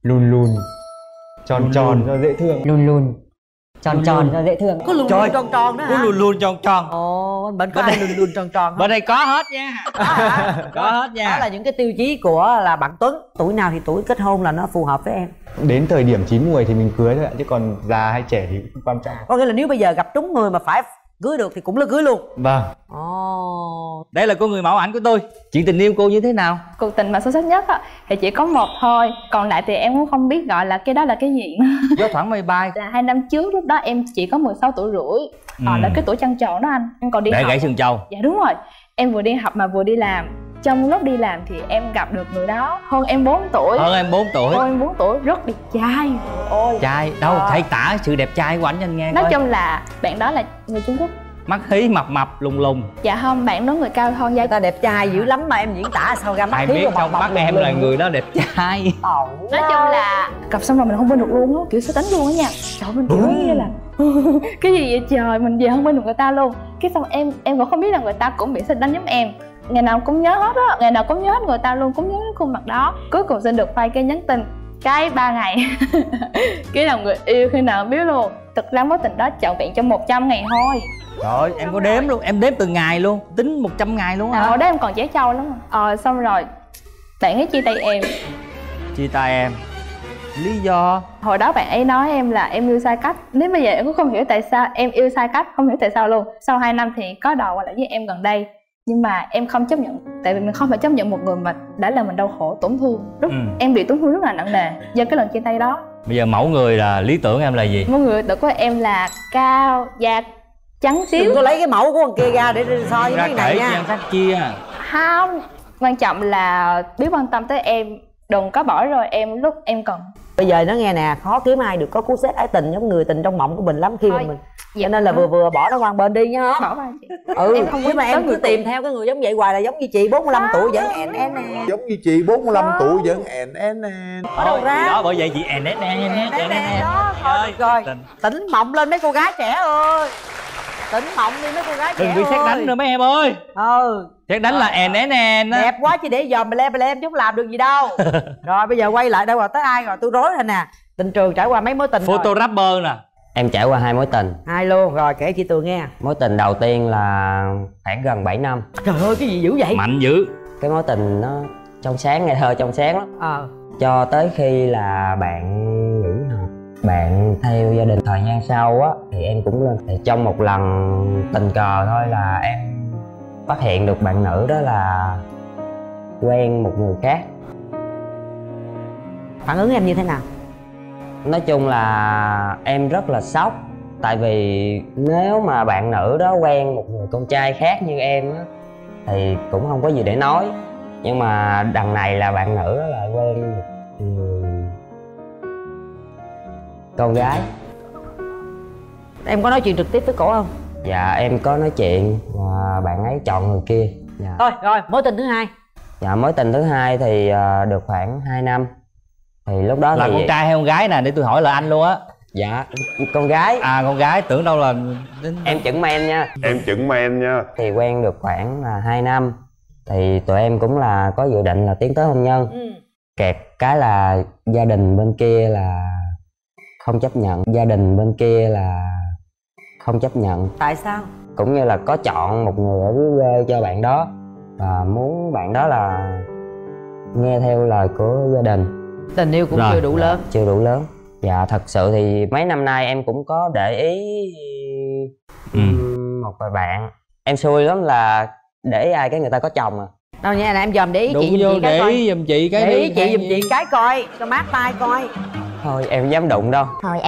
lùn lùn, tròn tròn cho dễ thương. Lùn lùn, tròn tròn cho dễ thương. Có lùn lùn tròn tròn đó hả? Có lùn lùn tròn tròn. Ồ, bên có ai lùn lùn tròn tròn? Bên đây có hết nha. Có hết nha. Đó là những cái tiêu chí của là bạn Tuấn. Tuổi nào thì tuổi kết hôn là nó phù hợp với em? Đến thời điểm chín muồi thì mình cưới thôi ạ, chứ còn già hay trẻ thì cũng quan trọng. Có nghĩa là nếu bây giờ gặp trúng người mà phải cưới được thì cũng là cưới luôn. Vâng. Ồ, đây là cô người mẫu ảnh của tôi. Chuyện tình yêu cô như thế nào? Cuộc tình mà xuất sắc nhất thì chỉ có một thôi, còn lại thì em cũng không biết gọi là cái đó là cái gì. Gió thoảng mây bay là 2 năm trước, lúc đó em chỉ có 16 tuổi rưỡi. Là cái tuổi trăng tròn đó anh. Em còn đi để học. Gãy xương trâu. Dạ đúng rồi, em vừa đi học mà vừa đi làm. Trong lúc đi làm thì em gặp được người đó. Hơn em 4 tuổi. Hơn em 4 tuổi. Hơn em 4 tuổi, rất đẹp trai. Ôi trai đâu, hãy tả sự đẹp trai của ảnh anh nghe. Nói coi. Chung là bạn đó là người Trung Quốc. Mắt hí mập mập lùng lùng. Dạ không, bạn đó người cao thon dai. Ta đẹp trai dữ lắm mà em diễn tả sao ra mắt hí mập mập. Mắt em là người đó đẹp trai. Nói chung là gặp xong rồi mình không quên được luôn á. Kiểu sẽ tính luôn á nha. Trời mình kiểu như là cái gì vậy trời, mình về không quên được người ta luôn. Cái xong em cũng không biết là người ta cũng bị sét đánh giống em. Ngày nào cũng nhớ hết á, ngày nào cũng nhớ hết người ta luôn, cũng nhớ cái khuôn mặt đó. Cuối cùng xin được vay cái nhắn tin, cái 3 ngày. Cái nào người yêu khi nào biết luôn. Thực ra mối tình đó trọn vẹn trong 100 ngày thôi. Trời ơi, em có đếm luôn, em đếm từng ngày luôn, tính 100 ngày luôn hả? Hồi đó em còn trẻ trâu lắm. Xong rồi bạn ấy chia tay em. Chia tay em lý do? Hồi đó bạn ấy nói em là em yêu sai cách. Nếu bây giờ em cũng không hiểu tại sao em yêu sai cách, không hiểu tại sao luôn. Sau 2 năm thì có đòi qua lại với em gần đây, nhưng mà em không chấp nhận. Tại vì mình không phải chấp nhận một người mà đã làm mình đau khổ, tổn thương. Lúc em bị tổn thương rất là nặng nề do cái lần chia tay đó. Bây giờ mẫu người là lý tưởng em là gì? Mẫu người của em là cao, da trắng xíu. Đừng có lấy cái mẫu của con kia ra để so với cái này nha. Kia không, quan trọng là biết quan tâm tới em, đừng có bỏ rồi em lúc em cần. Bây giờ nó nghe nè, khó kiếm ai được có cú sét ái tình giống người tình trong mộng của mình lắm khi mà mình vậy nên là vừa bỏ nó qua bên đi nhá. Bỏ qua. Em không biết mà em cứ tìm theo cái người giống vậy hoài là giống như chị 45 tuổi vẫn en en nè. Giống như chị 45 tuổi vẫn en en nè. Ở đâu ra? Đó bởi vậy chị en en nè. Rồi. Tỉnh mộng lên mấy cô gái trẻ ơi. Tỉnh mộng đi mấy cô gái trẻ ơi. Đừng bị sét đánh nữa mấy em ơi. Sét đánh là en en nè. Đẹp quá chứ để dòm bè lem chứ không làm được gì đâu. Rồi bây giờ quay lại đâu rồi, tới ai rồi, tôi rối rồi nè. Tình trường trải qua mấy mối tình rồi. Photo rapper nè. Em trải qua 2 mối tình. 2 luôn, rồi kể chị Tường nghe. Mối tình đầu tiên là khoảng gần 7 năm. Trời ơi cái gì dữ vậy? Mạnh dữ. Cái mối tình nó trong sáng, ngày thơ trong sáng lắm. Cho tới khi là bạn nghỉ học, bạn theo gia đình. Thời gian sau á thì em cũng lên. Thì trong một lần tình cờ thôi là em phát hiện được bạn nữ đó là quen một người khác. Phản ứng em như thế nào? Nói chung là em rất là sốc. Tại vì nếu mà bạn nữ đó quen một người con trai khác như em á thì cũng không có gì để nói. Nhưng mà đằng này là bạn nữ đó lại quen con gái. Em có nói chuyện trực tiếp với cổ không? Dạ em có nói chuyện và bạn ấy chọn người kia. Thôi rồi mối tình thứ hai. Dạ mối tình thứ hai thì được khoảng 2 năm. Thì lúc đó là con trai hay con gái nè, để tôi hỏi lời anh luôn á. Dạ con gái. À con gái, tưởng đâu là em chững men nha. Em chững men nha. Thì quen được khoảng là 2 năm. Thì tụi em cũng là có dự định là tiến tới hôn nhân. Kẹt cái là gia đình bên kia là không chấp nhận. Tại sao? Cũng như là có chọn một người ở dưới quê cho bạn đó và muốn bạn đó là nghe theo lời của gia đình. Tình yêu cũng chưa đủ lớn. Chưa đủ lớn. Dạ thật sự thì mấy năm nay em cũng có để ý một vài bạn. Em xui lắm là để ý ai cái người ta có chồng à. Đâu nha, em dòm để ý chị giùm chị cái coi. Để ý giùm chị cái. Để ý chị giùm chị cái coi cho mát tay coi. Thôi em dám đụng đâu. Trời ơi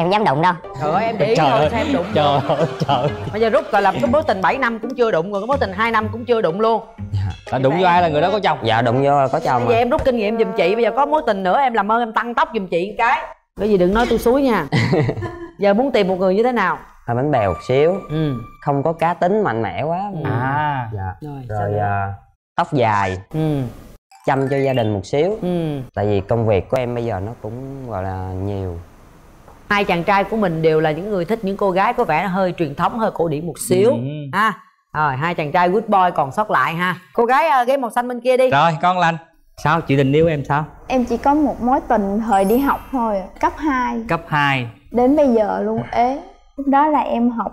em để ý thôi sao em đụng. Trời ơi trời. Bây giờ rút rồi làm cái mối tình 7 năm cũng chưa đụng, rồi cái mối tình 2 năm cũng chưa đụng luôn. Dạ. Đụng vô ai là người đó có chồng? Dạ đụng vô là có chồng. Bây giờ em rút kinh nghiệm giùm chị, bây giờ có mối tình nữa em làm ơn em tăng tốc giùm chị cái. Bởi vì đừng nói tôi xúi nha. Giờ muốn tìm một người như thế nào? Hơi bánh bèo một xíu. Không có cá tính mạnh mẽ quá. Dạ. Rồi tóc dài. Chăm cho gia đình một xíu. Tại vì công việc của em bây giờ nó cũng gọi là nhiều. Hai chàng trai của mình đều là những người thích những cô gái có vẻ hơi truyền thống, hơi cổ điển một xíu. Rồi hai chàng trai good boy còn sót lại ha. Cô gái ghế màu xanh bên kia đi. Rồi con Lành. Sao chị tình yêu em sao? Em chỉ có một mối tình thời đi học thôi. Cấp 2. Cấp 2. Đến bây giờ luôn ế. Lúc đó là em học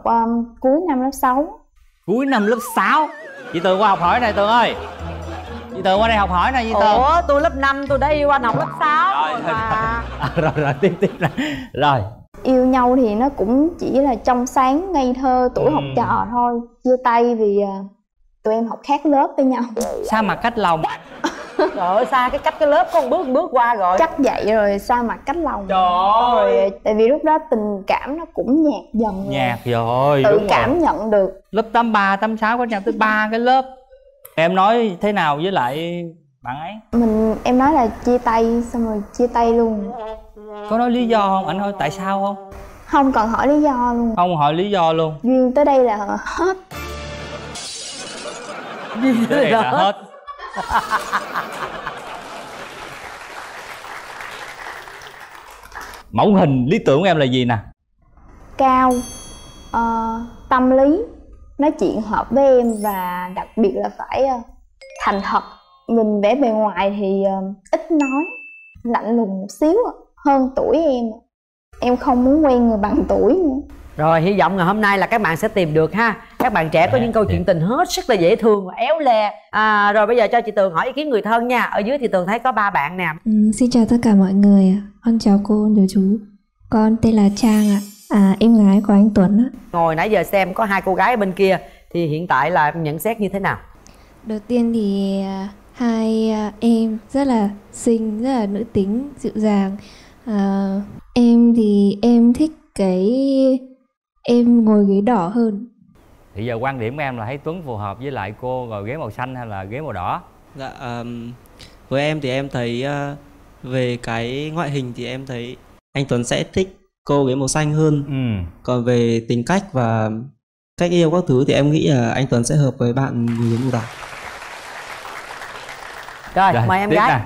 cuối năm lớp 6. Cuối năm lớp 6. Chị Tường qua học hỏi này Tường ơi. Chị Tường qua đây học hỏi nè chị Tường. Ủa tôi lớp 5 tôi đã yêu anh học lớp 6 rồi mà. Rồi tiếp rồi. Yêu nhau thì nó cũng chỉ là trong sáng ngây thơ tuổi học trò thôi. Chia tay vì tụi em học khác lớp với nhau. Xa mặt cách lòng. Trời ơi xa cái cách cái lớp có một bước qua rồi. Chắc vậy rồi xa mặt cách lòng. Trời ơi. Tại vì lúc đó tình cảm nó cũng nhạt dần. Nhạt rồi. Tự đúng cảm rồi. Nhận được. Lớp 83, 86 có nhau tới 3 cái lớp. Em nói thế nào với lại bạn ấy? Em nói là chia tay, xong rồi chia tay luôn. Có nói lý do không? Anh hỏi tại sao không? Không còn hỏi lý do luôn. Không hỏi lý do luôn. Duyên tới đây là hết. Duyên tới đây là hết. Mẫu hình lý tưởng của em là gì nè? Cao, tâm lý, nói chuyện hợp với em và đặc biệt là phải thành thật. Nhìn vẻ bề ngoài thì ít nói, lạnh lùng một xíu, hơn tuổi em. Em không muốn quen người bằng tuổi nữa. Rồi hy vọng ngày hôm nay là các bạn sẽ tìm được ha. Các bạn trẻ có những câu chuyện tình hết sức là dễ thương và éo le. Rồi bây giờ cho chị Tường hỏi ý kiến người thân nha. Ở dưới thì Tường thấy có 3 bạn nè. Xin chào tất cả mọi người. Con chào cô, chào chú. Con tên là Trang ạ. Em gái của anh Tuấn á. Ngồi nãy giờ xem có 2 cô gái bên kia thì hiện tại là nhận xét như thế nào? Đầu tiên thì 2 em rất là xinh, rất là nữ tính, dịu dàng. Em thì em thích em ngồi ghế đỏ hơn. Thì giờ quan điểm của em là thấy Tuấn phù hợp với lại cô ngồi ghế màu xanh hay là ghế màu đỏ? Dạ với em thì em thấy về cái ngoại hình thì em thấy anh Tuấn sẽ thích cô cái màu xanh hơn. Còn về tính cách và cách yêu các thứ thì em nghĩ là anh Tuấn sẽ hợp với bạn người giống như Đạt. Rồi, mời em gái.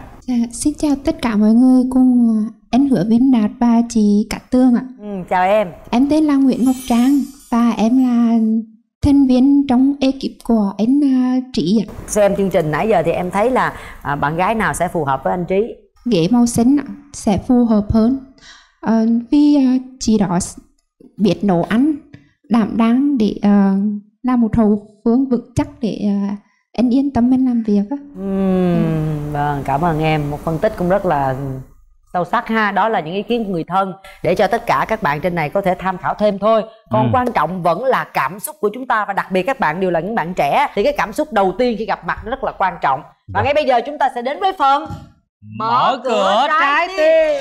Xin chào tất cả mọi người, cùng anh Hứa Minh Đạt và chị Cát Tường ạ. Chào em. Em tên là Nguyễn Ngọc Trang và em là thành viên trong ekip của anh Trí ạ. Xem chương trình nãy giờ thì em thấy là bạn gái nào sẽ phù hợp với anh Trí? Ghế màu xanh sẽ phù hợp hơn. Vì chị đó biết nấu ăn, đảm đang để làm một hậu phương vững chắc để anh yên tâm anh làm việc. Vâng, cảm ơn em, một phân tích cũng rất là sâu sắc ha. Đó là những ý kiến của người thân để cho tất cả các bạn trên này có thể tham khảo thêm thôi. Còn quan trọng vẫn là cảm xúc của chúng ta, và đặc biệt các bạn đều là những bạn trẻ thì cái cảm xúc đầu tiên khi gặp mặt rất là quan trọng. Và ngay bây giờ chúng ta sẽ đến với phần Mở cửa trái tim.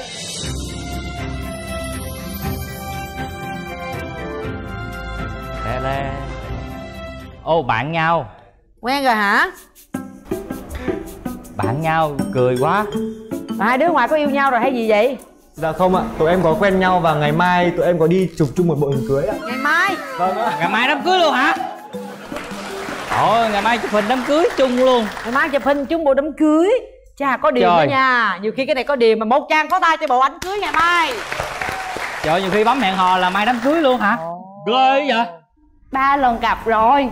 Ô, bạn nhau. Quen rồi hả? Bạn nhau, cười quá. Mà hai đứa ngoài có yêu nhau rồi hay gì vậy? Dạ không ạ, tụi em có quen nhau và ngày mai tụi em có đi chụp chung một bộ hình cưới ạ. Ngày mai? Vâng ạ. Ngày mai đám cưới luôn hả? Ôi, ngày mai chụp hình đám cưới chung luôn. Ngày mai chụp hình chung bộ đám cưới. Chà, có điểm đó nha. Nhiều khi cái này có điểm mà một trang có tay cho bộ ảnh cưới ngày mai. Trời, nhiều khi bấm hẹn hò là mai đám cưới luôn hả? Ghê vậy? 3 lần gặp rồi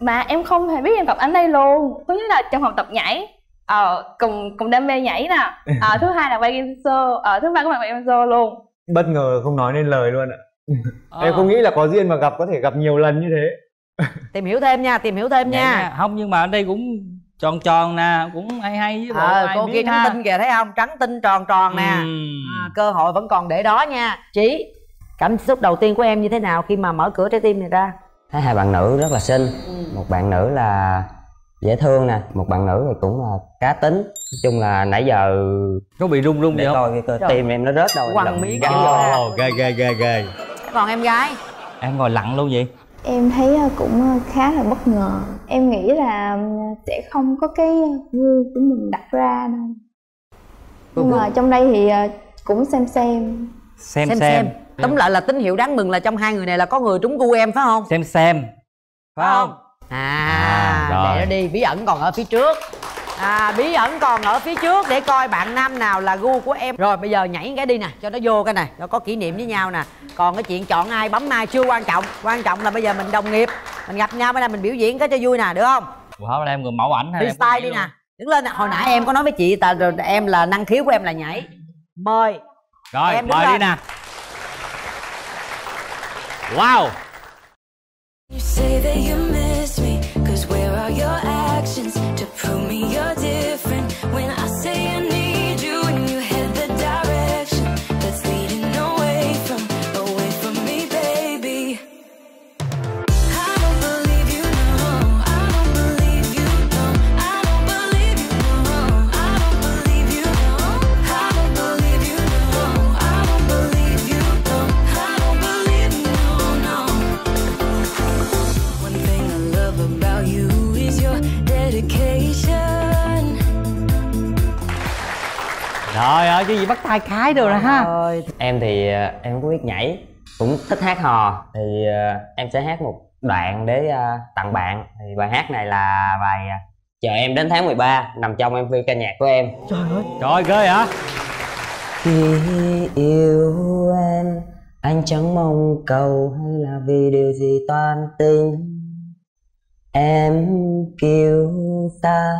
mà em không hề biết em gặp anh đây luôn. Thứ nhất là trong học tập nhảy, cùng đam mê nhảy nè. Thứ hai là quay game show, thứ ba các bạn quay game show luôn. Bất ngờ không nói nên lời luôn ạ. Em không nghĩ là có duyên mà gặp, có thể gặp nhiều lần như thế. Tìm hiểu thêm nha, tìm hiểu thêm nha. Không, nhưng mà ở đây cũng tròn tròn nè, cũng hay hay với cô kia trắng tinh kìa, thấy không? Trắng tinh tròn tròn nè. Cơ hội vẫn còn để đó nha. Chí, cảm xúc đầu tiên của em như thế nào khi mà mở cửa trái tim này ra? Thấy hai bạn nữ rất là xinh, một bạn nữ là dễ thương nè, một bạn nữ thì cũng là cá tính. Nói chung là nãy giờ có bị rung rung gì không? Cái tim em nó rớt đâu. Quằn mí gắn vô. Ghê. Còn em gái? Em ngồi lặng luôn vậy? Em thấy cũng khá là bất ngờ. Em nghĩ là sẽ không có cái vui của mình đặt ra đâu. Nhưng mà trong đây thì cũng xem. Tóm lại là tín hiệu đáng mừng là trong hai người này là có người trúng gu em, phải không? Xem phải không? Để nó đi, bí ẩn còn ở phía trước. Bí ẩn còn ở phía trước để coi bạn nam nào là gu của em. Rồi bây giờ nhảy cái đi nè, cho nó vô cái này, cho có kỷ niệm với nhau nè. Còn cái chuyện chọn ai bấm ai chưa quan trọng, quan trọng là bây giờ mình đồng nghiệp, mình gặp nhau bữa nay mình biểu diễn cái cho vui nè, được không? Hôm nay em người mẫu ảnh hay freestyle đi nè, đứng lên nè. Hồi nãy em có nói với chị ta rồi, em là năng khiếu của em là nhảy. Mời. Rồi em mời đi nè. Wow. You say that you miss me, cause where are your actions to prove me you're different? When I say I need you and you head the direction that's leading away from me, baby. I don't believe you, no. I don't believe you, no. I don't believe you, no. I don't believe you, no. I don't believe you, no. I don't believe you, no. I don't believe you, no. One thing I love about you is your dedication. Trời ơi, chứ gì bắt tay khái được rồi ha. Em thì em có biết nhảy, cũng thích hát hò, thì em sẽ hát một đoạn để tặng bạn. Thì bài hát này là bài Chờ Em Đến Tháng 13 nằm trong MV ca nhạc của em. Trời ơi, trời ghê hả? Khi yêu em, anh chẳng mong cầu hay là vì điều gì toan tính. Em kiêu ta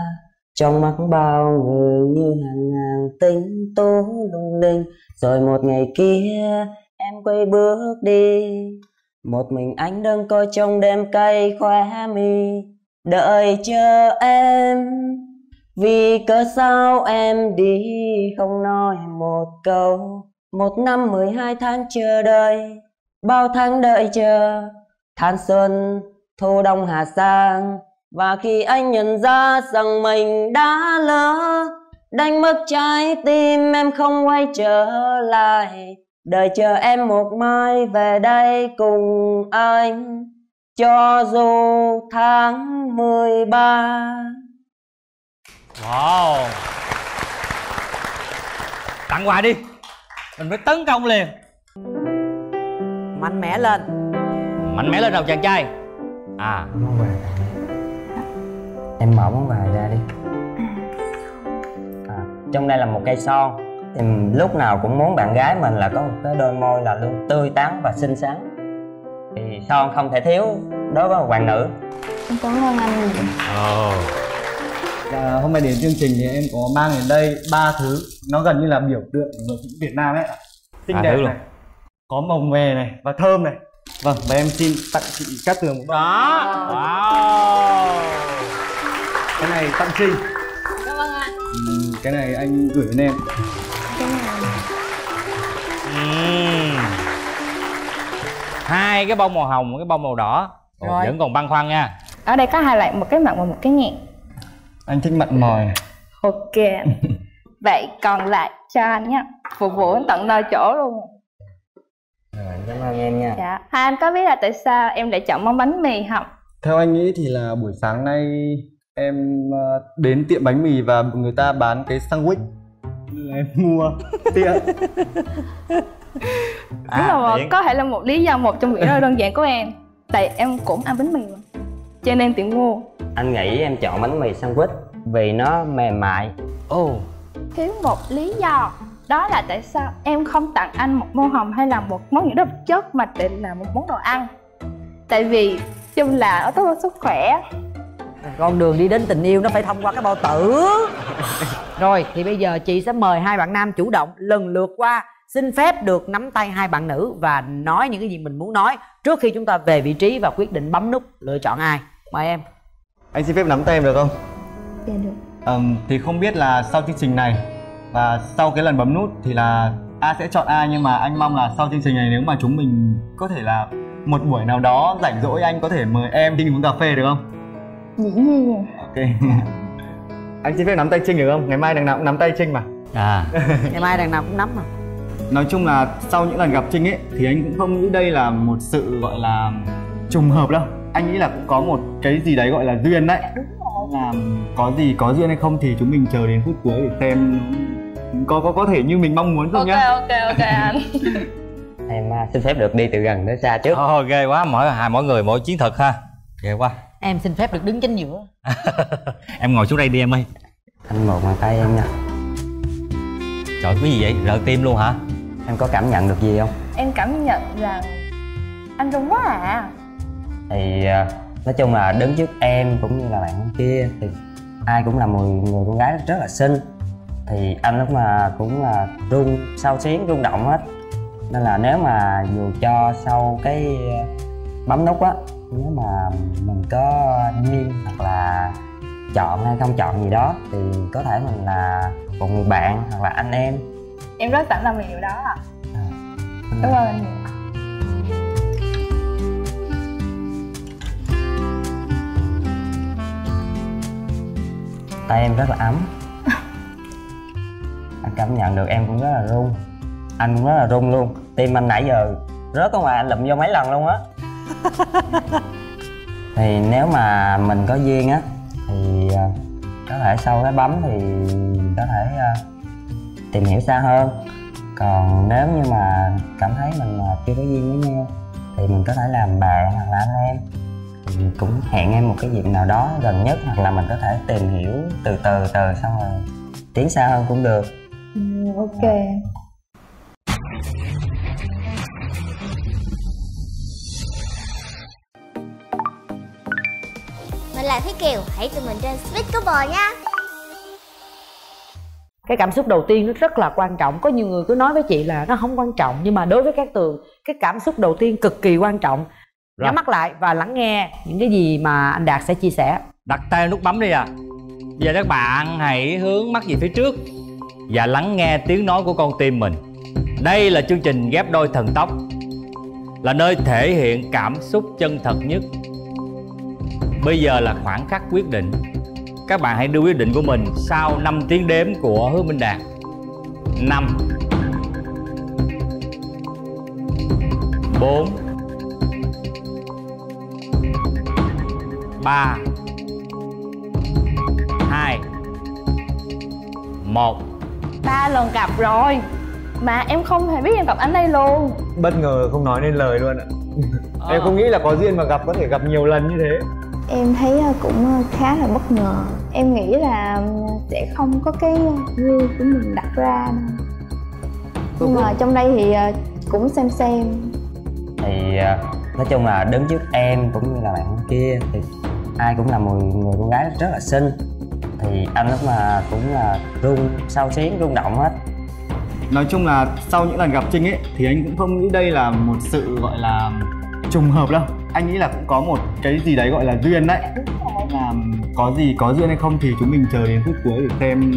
trong mắt bao người như hàng ngàn tính tố lung linh. Rồi một ngày kia em quay bước đi, một mình anh đơn côi trong đêm cay khóe mi. Đợi chờ em, vì cớ sao em đi không nói một câu. 1 năm 12 tháng chờ đợi, bao tháng đợi chờ, tháng xuân, thu đông Hà Giang. Và khi anh nhận ra rằng mình đã lỡ, đánh mất trái tim em không quay trở lại. Đợi chờ em một mai về đây cùng anh, cho dù tháng 13. Wow. Tặng quà đi. mình phải tấn công liền. Mạnh mẽ lên. Mạnh mẽ lên nào chàng trai. À, món quà. Em mở món quà ra đi. À, trong đây là một cây son. Thì lúc nào cũng muốn bạn gái mình là có một cái đôi môi là luôn tươi tắn và xinh xắn. Thì son không thể thiếu đối với một bạn nữ. Em cảm ơn anh. Hôm nay đến chương trình thì em có mang đến đây ba thứ nó gần như là biểu tượng của Việt Nam ấy. Xinh đẹp này, có mồng mè này và thơm này. Vâng, và em xin tặng chị Cát Tường một đó. Wow. Cái này tặng Trinh. Cảm ơn anh. Cái này anh gửi đến em. Cái này. Hai cái bông màu hồng, một cái bông màu đỏ. Rồi. Vẫn còn băn khoăn nha. Ở đây có hai loại, một cái mặn và một cái nhẹ. Anh thích mặn mòi. Ok. Vậy còn lại cho anh nhé. Phục vụ anh tận nơi chỗ luôn. À, cảm ơn em nha. Dạ. Hai anh có biết là tại sao em lại chọn món bánh mì không? Theo anh nghĩ thì là buổi sáng nay em đến tiệm bánh mì và người ta bán cái sandwich, em mua tiện. Có thể là một lý do, một trong những lý do đơn giản của em. Tại em cũng ăn bánh mì mà, cho nên tiện mua. Anh nghĩ em chọn bánh mì sandwich vì nó mềm mại. Thiếu một lý do. Đó là tại sao em không tặng anh một món hồng hay là một món những đậm chất mà định là một món đồ ăn. Tại vì chung là ở tốt hơn sức khỏe. Con đường đi đến tình yêu nó phải thông qua cái bao tử. Rồi thì bây giờ chị sẽ mời hai bạn nam chủ động lần lượt qua. Xin phép được nắm tay hai bạn nữ và nói những cái gì mình muốn nói trước khi chúng ta về vị trí và quyết định bấm nút lựa chọn ai. Mời em. Anh xin phép nắm tay em được không? Dạ được. Thì không biết là sau chương trình này và sau cái lần bấm nút thì là A sẽ chọn ai, nhưng mà anh mong là sau chương trình này nếu mà chúng mình có thể là một buổi nào đó rảnh rỗi anh có thể mời em đi uống cà phê được không? Dĩ nhiên. Ok. Anh xin phép nắm tay Trinh được không? Ngày mai đằng nào cũng nắm tay Trinh mà. À. Ngày mai đằng nào cũng nắm mà. Nói chung là sau những lần gặp Trinh ấy thì anh cũng không nghĩ đây là một sự gọi là trùng hợp đâu. Anh nghĩ là cũng có một cái gì đấy gọi là duyên đấy. Đúng rồi. Là có gì có duyên hay không thì chúng mình chờ đến phút cuối để xem có thể như mình mong muốn không nhá. Ok anh. Em xin phép được đi từ gần tới xa trước. Ghê quá, mỗi người mỗi chiến thuật ha. Ghê quá. Em xin phép được đứng chính giữa. Em ngồi xuống đây đi em ơi. Anh một bàn tay em nha. Trời, cái gì vậy? Rợ tim luôn hả? Em có cảm nhận được gì không? Em cảm nhận rằng anh rung quá à. Thì nói chung là đứng trước em cũng như là bạn kia thì ai cũng là một người con gái rất là xinh. Thì anh lúc mà cũng là rung xao xuyến, rung động hết. Nên là nếu mà dù cho sau cái bấm nút á, nếu mà mình có duyên hoặc là chọn hay không chọn gì đó thì có thể mình là một người bạn hoặc là anh em. Em rất sẵn lòng về điều đó ạ. Cảm ơn anh. Tay em rất là ấm. Anh cảm nhận được em cũng rất là run. Anh cũng rất là run luôn. Tim anh nãy giờ rớt ở ngoài, anh lụm vô mấy lần luôn á. Thì nếu mà mình có duyên á thì có thể sau cái bấm thì có thể tìm hiểu xa hơn. Còn nếu như mà cảm thấy mình chưa có duyên với nhau thì mình có thể làm bạn hoặc là anh em. Thì cũng hẹn em một cái dịp nào đó gần nhất hoặc là mình có thể tìm hiểu từ từ xong rồi tiến xa hơn cũng được. Ok. Mình là Thúy Kiều, hãy tụi mình trên SpeedCouple nha. Cái cảm xúc đầu tiên nó rất là quan trọng. Có nhiều người cứ nói với chị là nó không quan trọng, nhưng mà đối với Cát Tường, cái cảm xúc đầu tiên cực kỳ quan trọng. Nhắm mắt lại và lắng nghe những cái gì mà anh Đạt sẽ chia sẻ. Đặt tay nút bấm đi. Giờ các bạn hãy hướng mắt về phía trước và lắng nghe tiếng nói của con tim mình. Đây là chương trình Ghép Đôi Thần Tốc, là nơi thể hiện cảm xúc chân thật nhất. Bây giờ là khoảng khắc quyết định. Các bạn hãy đưa quyết định của mình sau 5 tiếng đếm của Hứa Minh Đạt. 5 4 3 2 1. 3 lần gặp rồi. mà em không hề biết em gặp anh đây luôn. Bất ngờ không nói nên lời luôn ạ. Em không nghĩ là có duyên mà gặp, có thể gặp nhiều lần như thế. Em thấy cũng khá là bất ngờ. Em nghĩ là sẽ không có cái riêng của mình đặt ra đâu. Nhưng mà trong đây thì cũng xem. Thì nói chung là đứng trước em cũng như là bạn kia thì ai cũng là một người con gái rất là xinh. Thì anh lúc mà cũng là run xao xuyến, rung động hết. Nói chung là sau những lần gặp Trinh ấy thì anh cũng không nghĩ đây là một sự gọi là trùng hợp đâu. Anh nghĩ là cũng có một cái gì đấy gọi là duyên đấy. Là có gì có duyên hay không thì chúng mình chờ đến phút cuối để xem.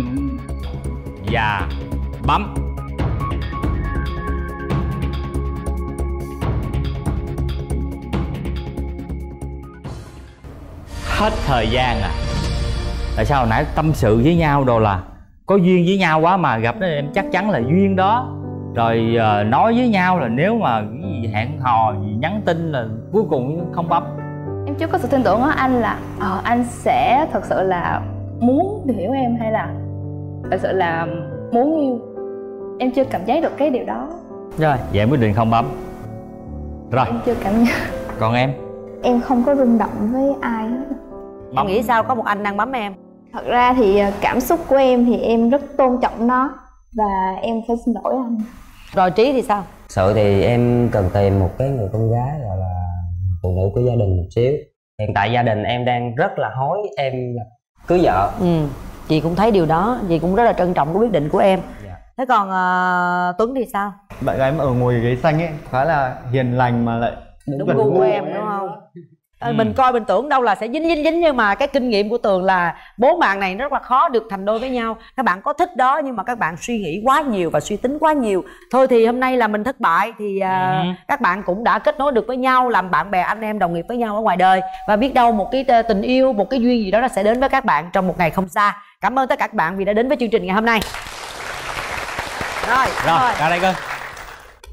Và bấm. Hết thời gian à? Tại sao hồi nãy tâm sự với nhau đồ là có duyên với nhau quá, mà gặp đó em chắc chắn là duyên đó. Rồi nói với nhau là nếu mà cái gì hẹn hò gì nhắn tin là cuối cùng không bấm. Em chưa có sự tin tưởng ở anh là anh sẽ thật sự là muốn hiểu em hay là thật sự là muốn yêu. Em chưa cảm giác được cái điều đó. Rồi vậy em quyết định không bấm. Rồi em chưa cảm giác. Còn em? Em không có rung động với ai hết. Em nghĩ sao có một anh đang bấm em? Thật ra thì cảm xúc của em thì em rất tôn trọng nó. Và em phải xin lỗi anh. Rồi Trí thì sao? Sự thì em cần tìm một cái người con gái gọi là phụ nữ của gia đình một xíu. Hiện tại gia đình em đang rất là hối em cưới vợ. Ừ, chị cũng thấy điều đó, chị cũng rất là trân trọng cái quyết định của em. Dạ. Thế còn Tuấn thì sao? Bạn gái mà ở ngồi ghế xanh ấy khá là hiền lành mà lại đúng gu của em đúng không? Mình coi mình tưởng đâu là sẽ dính, nhưng mà cái kinh nghiệm của Tường là bốn bạn này rất là khó được thành đôi với nhau. Các bạn có thích đó nhưng mà các bạn suy nghĩ quá nhiều và suy tính quá nhiều. Thôi thì hôm nay là mình thất bại thì các bạn cũng đã kết nối được với nhau, làm bạn bè anh em đồng nghiệp với nhau ở ngoài đời. Và biết đâu một cái tình yêu, một cái duyên gì đó nó sẽ đến với các bạn trong một ngày không xa. Cảm ơn tất cả các bạn vì đã đến với chương trình ngày hôm nay. Rồi. Ra đây cơ.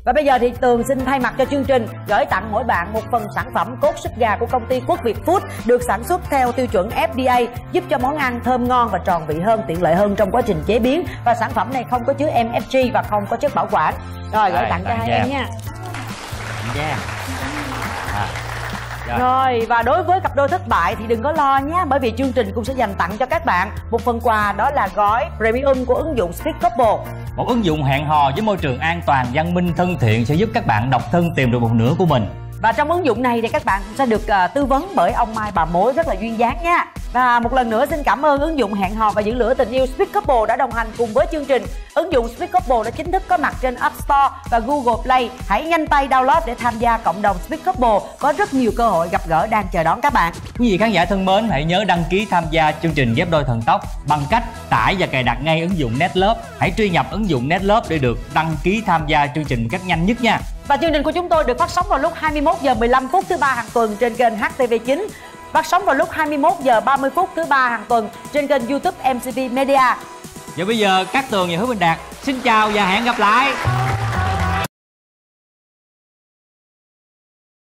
Và bây giờ thì Tường xin thay mặt cho chương trình gửi tặng mỗi bạn một phần sản phẩm cốt súp gà của công ty Quốc Việt Food, được sản xuất theo tiêu chuẩn FDA, giúp cho món ăn thơm ngon và tròn vị hơn, tiện lợi hơn trong quá trình chế biến. Và sản phẩm này không có chứa MSG và không có chất bảo quản. Rồi gửi tặng cho hai em nha. Rồi, và đối với cặp đôi thất bại thì đừng có lo nhé, bởi vì chương trình cũng sẽ dành tặng cho các bạn một phần quà, đó là gói premium của ứng dụng SpeedCouple. Một ứng dụng hẹn hò với môi trường an toàn, văn minh, thân thiện sẽ giúp các bạn độc thân tìm được một nửa của mình. Và trong ứng dụng này thì các bạn cũng sẽ được tư vấn bởi ông Mai bà Mối rất là duyên dáng nha. Và một lần nữa xin cảm ơn ứng dụng hẹn hò và giữ lửa tình yêu SpeedCouple đã đồng hành cùng với chương trình. Ứng dụng SpeedCouple đã chính thức có mặt trên App Store và Google Play. Hãy nhanh tay download để tham gia cộng đồng SpeedCouple. Có rất nhiều cơ hội gặp gỡ đang chờ đón các bạn. Quý vị khán giả thân mến, hãy nhớ đăng ký tham gia chương trình ghép đôi thần tốc bằng cách tải và cài đặt ngay ứng dụng Netlove. Hãy truy nhập ứng dụng Netlove để được đăng ký tham gia chương trình một cách nhanh nhất nha. Và chương trình của chúng tôi được phát sóng vào lúc 21h15 thứ ba hàng tuần trên kênh HTV9. Phát sóng vào lúc 21h30 thứ ba hàng tuần trên kênh YouTube MCV Media. Và bây giờ Cát Tường và Hứa Minh Đạt xin chào và hẹn gặp lại.